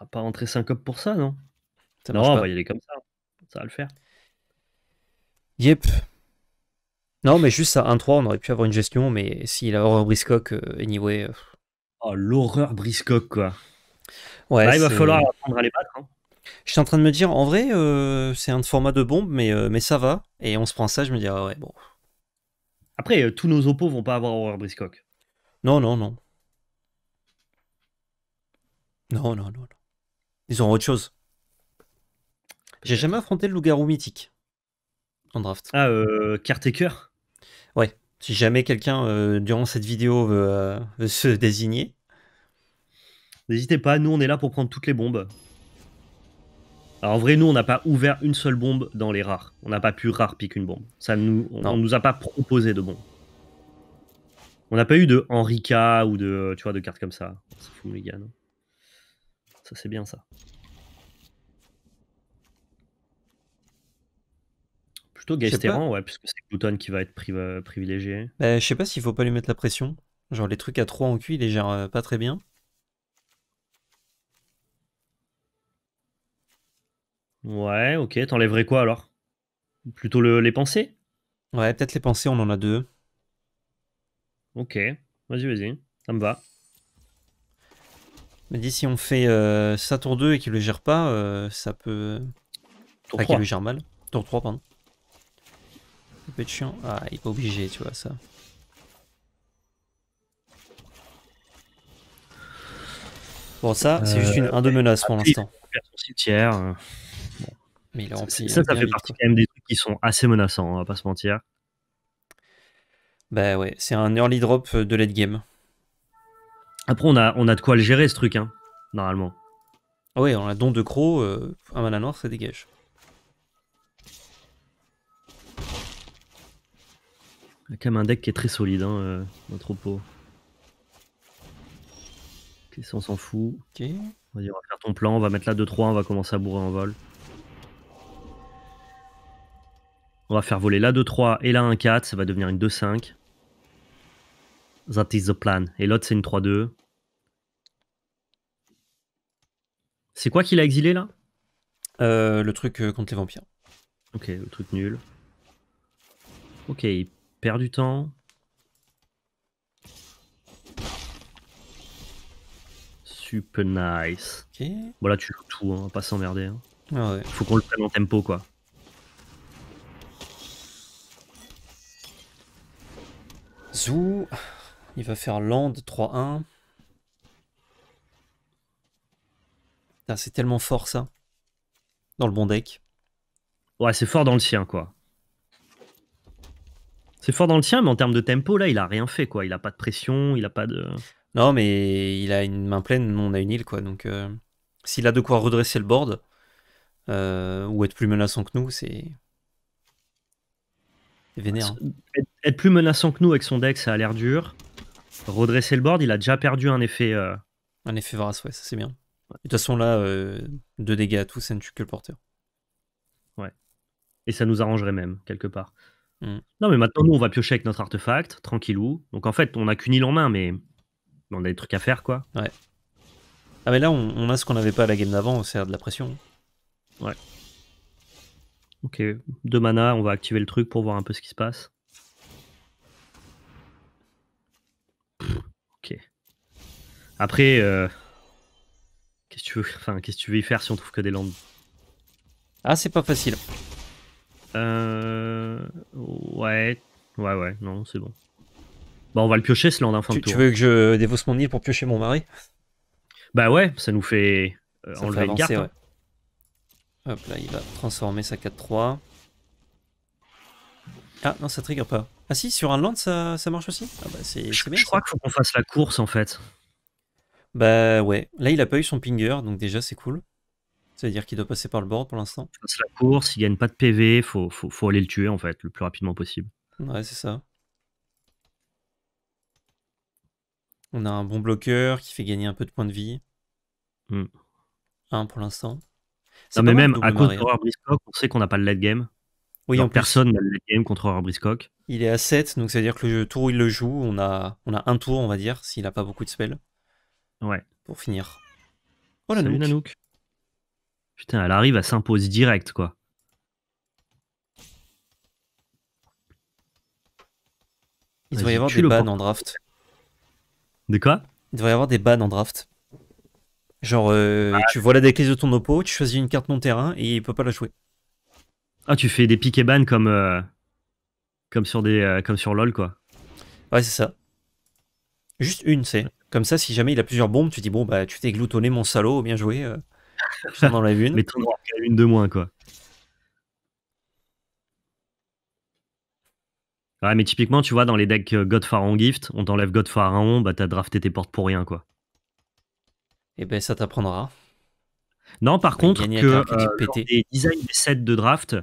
On va pas rentrer syncope pour ça, non ça Non, on va y aller comme ça. Ça va le faire. Yep. Non, mais juste à un trois, on aurait pu avoir une gestion, mais s'il a horreur briscock, anyway... Euh... Oh, l'horreur briscock, quoi. Ouais, bah, il va falloir apprendre à les battre. Hein. Je suis en train de me dire, en vrai, euh, c'est un format de bombe, mais, euh, mais ça va. Et on se prend ça, je me dis, ah ouais, bon... Après, euh, tous nos oppos vont pas avoir horreur briscock. Non, non, non. Non, non, non, non. Ils ont autre chose. J'ai jamais affronté le loup-garou mythique. En draft. Ah, euh, carte et cœur. Ouais, si jamais quelqu'un euh, durant cette vidéo veut, euh, veut se désigner. N'hésitez pas, nous on est là pour prendre toutes les bombes. Alors en vrai, nous on n'a pas ouvert une seule bombe dans les rares. On n'a pas pu rare pique une bombe. Ça nous, on ne nous a pas proposé de bombe. On n'a pas eu de Henrika ou de, tu vois, de cartes comme ça. C'est fou les gars, non ? Ça c'est bien ça. Gaëstéran, ouais, puisque c'est Glouton qui va être priv privilégié. Bah, je sais pas s'il faut pas lui mettre la pression. Genre les trucs à trois en Q, il les gère euh, pas très bien. Ouais, ok, t'enlèverais quoi alors? Plutôt le, les pensées? Ouais, peut-être les pensées, on en a deux. Ok, vas-y, vas-y, ça me va. Mais dis, si on fait euh, ça tour deux et qu'il le gère pas, euh, ça peut... Tour ah, qu'il le gère mal. Tour trois, pardon. Ça peut être chiant. Ah, il est pas obligé, tu vois, ça. Bon, ça, c'est euh, juste une, un de menace pour l'instant. Bon. Mais il a rempli. Ça, ça, ça fait vite, partie quoi. Quand même des trucs qui sont assez menaçants, on va pas se mentir. Bah ouais, c'est un early drop de late game. Après, on a, on a de quoi le gérer, ce truc, hein, normalement. Ah ouais, on a don de croc, euh, un mana noir, ça dégage. Il y a quand même un deck qui est très solide, hein, euh, notre oppo. Ok, ça on s'en fout. Ok. On va dire, on va faire ton plan, on va mettre là deux trois, on va commencer à bourrer en vol. On va faire voler la deux trois et la un quatre, ça va devenir une deux cinq. That is the plan. Et l'autre c'est une trois deux. C'est quoi qu'il a exilé là? euh, Le truc euh, contre les vampires. Ok, le truc nul. Ok, il perd du temps. Super nice. Okay. Bon là tu joues tout, hein, pas s'emmerder. Hein. Ah ouais. Faut qu'on le prenne en tempo quoi. Zou, il va faire land trois un. C'est tellement fort ça. Dans le bon deck. Ouais c'est fort dans le sien quoi. C'est fort dans le tien, mais en termes de tempo, là, il a rien fait, quoi. Il a pas de pression, il a pas de... Non, mais il a une main pleine, nous, on a une île, quoi. Donc, euh, s'il a de quoi redresser le board, euh, ou être plus menaçant que nous, c'est... C'est vénère. Hein. Être, être plus menaçant que nous avec son deck, ça a l'air dur. Redresser le board, il a déjà perdu un effet... Euh... Un effet Varas, ouais, ça c'est bien. De toute façon, là, euh, deux dégâts à tout, ça ne tue que le porteur. Ouais. Et ça nous arrangerait même, quelque part. Mmh. Non mais maintenant nous on va piocher avec notre artefact tranquillou, donc en fait on n'a qu'une île en main mais... mais on a des trucs à faire quoi. Ouais. Ah mais là on, on a ce qu'on n'avait pas à la game d'avant, c'est de la pression. Ouais. Ok, deux mana, on va activer le truc pour voir un peu ce qui se passe. Pff, ok. Après, euh... qu'est-ce que tu veux, enfin, qu'est-ce que tu veux y faire si on trouve que des landes? Ah, c'est pas facile. Euh... Ouais, ouais, ouais, non, c'est bon. Bah, on va le piocher ce land en fin de tour. Tu veux que je dévausse mon île pour piocher mon mari? Bah ouais, ça nous fait euh, ça enlever fait avancer, une carte. Ouais. Hein. Hop là, il va transformer sa quatre trois. Ah non, ça trigger pas. Ah si, sur un land, ça, ça marche aussi. Ah bah, c'est bien. Je crois qu'il faut qu'on fasse la course en fait. Bah ouais, là il a pas eu son pinger, donc déjà c'est cool. Ça veut dire qu'il doit passer par le board pour l'instant. Il fasse la course, il gagne pas de P V, faut, faut, faut aller le tuer en fait, le plus rapidement possible. Ouais, c'est ça. On a un bon bloqueur qui fait gagner un peu de points de vie. Mm. Un pour l'instant. Non mais même à cause d'Horreur Briscock, on sait qu'on n'a pas le late game. Oui, genre en personne n'a le late game contre Horreur Briscock. Il est à sept, donc ça veut dire que le tour où il le joue, on a, on a un tour, on va dire, s'il n'a pas beaucoup de spells. Ouais. Pour finir. Oh la Nanook. Nanook. Putain, elle arrive, elle s'impose direct quoi. Il devrait y avoir des bans en draft. De quoi? Il devrait y avoir des bans en draft. Genre, euh, ah, tu vois la déclise de ton oppo, tu choisis une carte non-terrain et il peut pas la jouer. Ah, tu fais des piques et bans comme, euh, comme, sur des, euh, comme sur LoL, quoi. Ouais, c'est ça. Juste une, c'est. Comme ça, si jamais il a plusieurs bombes, tu dis, bon, bah, tu t'es gloutonné, mon salaud, bien joué. Euh, je t'en enlève une. Mais t'en as une de moins, quoi. Ouais, mais typiquement, tu vois, dans les decks God Pharaon Gift, on t'enlève God Pharaon, bah t'as drafté tes portes pour rien, quoi. Et eh ben ça t'apprendra. Non, par contre, que, euh, lors des designs des sets de draft,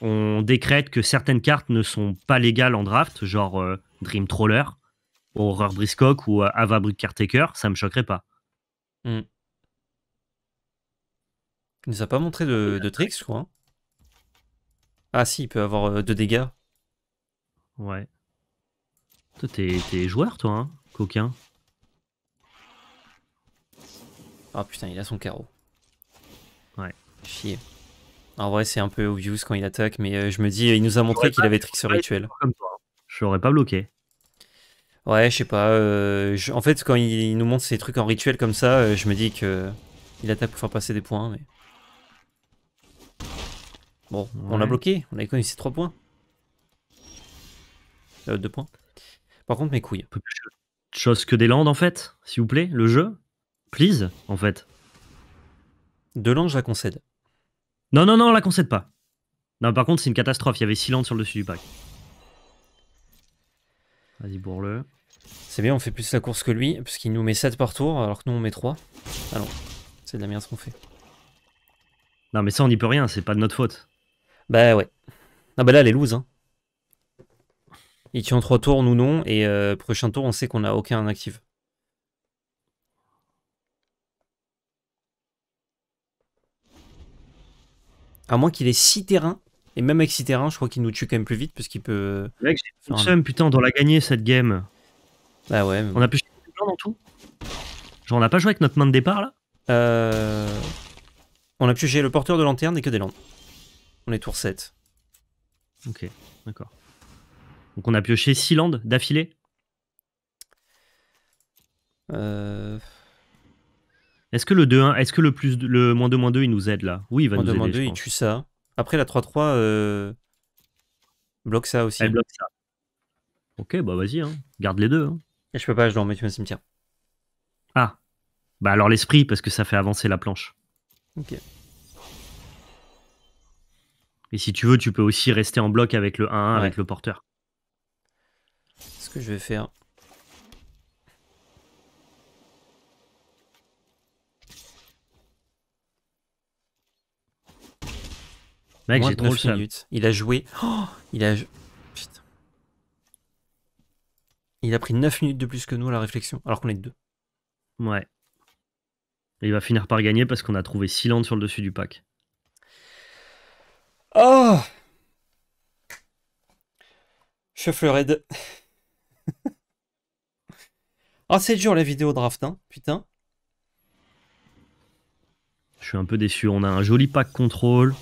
on décrète que certaines cartes ne sont pas légales en draft, genre euh, Dream Trawler, Horreur Briscock ou euh, Ava Brick Caretaker, ça me choquerait pas. Mm. Il nous a pas montré de, de tricks, je crois. Hein. Ah si, il peut avoir euh, de dégâts. Ouais. Toi, t'es joueur, toi, hein, coquin. Ah putain, il a son carreau. Ouais. Chier. En vrai, c'est un peu obvious quand il attaque, mais euh, je me dis, il nous a montré qu'il avait trickster rituel. Je l'aurais pas bloqué. Ouais, je sais pas. Euh, je... En fait, quand il, il nous montre ces trucs en rituel comme ça, euh, je me dis que il attaque pour faire passer des points. Mais bon, ouais. On l'a bloqué. On a économisé ses trois points. Euh, deux points. Par contre, mes couilles. Chose que des landes, en fait, s'il vous plaît, le jeu. Please, en fait. De landes, je la concède. Non, non, non, on la concède pas. Non, par contre, c'est une catastrophe. Il y avait six landes sur le dessus du pack. Vas-y, bourre-le. C'est bien, on fait plus la course que lui, parce qu'il nous met sept par tour, alors que nous, on met trois. Ah non, c'est de la merde ce qu'on fait. Non, mais ça, on n'y peut rien, c'est pas de notre faute. Bah ouais. Ah bah là, les lose, hein. Il tue en trois tours, nous non, et euh, prochain tour, on sait qu'on n'a aucun actif. À moins qu'il ait six terrains, et même avec six terrains, je crois qu'il nous tue quand même plus vite, parce qu'il peut... Mec, j'ai une somme, putain, on doit la gagner cette game. Bah ouais. Mais... On a pu jeter des landes en tout. Genre, on n'a pas joué avec notre main de départ, là euh... On a pu jeter le porteur de lanterne et que des landes. On est tour sept. Ok, d'accord. Donc on a pioché six landes d'affilée. Euh... Est-ce que le deux un, est-ce que le, plus, le moins deux moins deux il nous aide là? Oui, il va moins nous deux, aider. Moins deux, il tue ça. Après la trois trois euh... bloque ça aussi. Elle bloque ça. Ok, bah vas-y, hein. Garde les deux. Hein. Et je peux pas, je dois en mettre au cimetière. Ah, bah alors l'esprit, parce que ça fait avancer la planche. Ok. Et si tu veux, tu peux aussi rester en bloc avec le un un, ouais. Avec le porteur. Ce que je vais faire. Mec, j'ai trop le il a joué. Oh, il a. Putain. Il a pris neuf minutes de plus que nous à la réflexion, alors qu'on est deux. Ouais. Et il va finir par gagner parce qu'on a trouvé six landes sur le dessus du pack. Oh Shufflered. Ah, oh, c'est dur la vidéo draft, hein, putain. Je suis un peu déçu. On a un joli pack contrôle.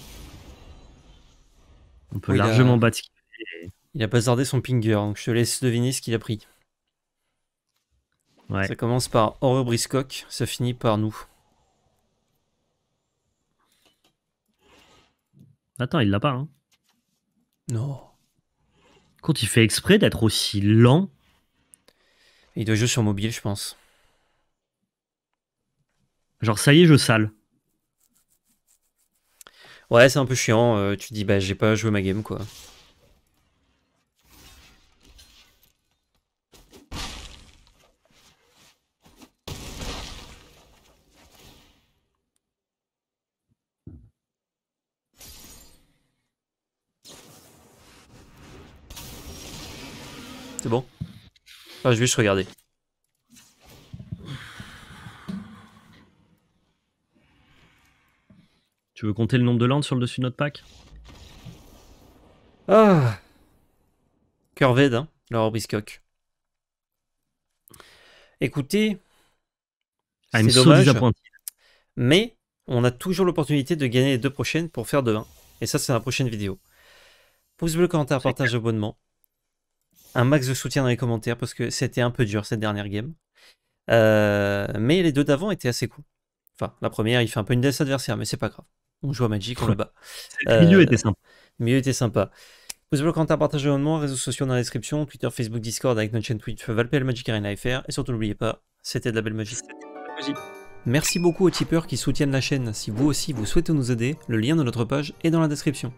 On peut oui, largement il a... battre ce qu'il fait. Il a bazardé son pinger, donc je te laisse deviner ce qu'il a pris. Ouais. Ça commence par Oreo Briscock, ça finit par nous. Attends, il l'a pas, hein. Non. Quand il fait exprès d'être aussi lent. Il doit jouer sur mobile, je pense. Genre, ça y est, je sale. Ouais, c'est un peu chiant. Euh, tu dis, bah, j'ai pas joué ma game, quoi. C'est bon. Ah, je vais juste regarder. Tu veux compter le nombre de landes sur le dessus de notre pack? Ah, cœur vide, hein, leur briscoque. Écoutez, c'est dommage, mais on a toujours l'opportunité de gagner les deux prochaines pour faire de un. Et ça, c'est la prochaine vidéo. Pouce bleu, commentaire, partage, abonnement. Un max de soutien dans les commentaires parce que c'était un peu dur cette dernière game. Euh, mais les deux d'avant étaient assez cool. Enfin, la première, il fait un peu une déesse adversaire, mais c'est pas grave. On joue à Magic, on le bat. Le euh, milieu était sympa. Le milieu était sympa. Pouce bleu, commentaire, partage, abonnement, réseaux sociaux dans la description, Twitter, Facebook, Discord avec notre chaîne Twitch, V A L P L Magic Arena F R. Et surtout, n'oubliez pas, c'était de la belle magie. Merci beaucoup aux tipeurs qui soutiennent la chaîne. Si vous aussi, vous souhaitez nous aider, le lien de notre page est dans la description.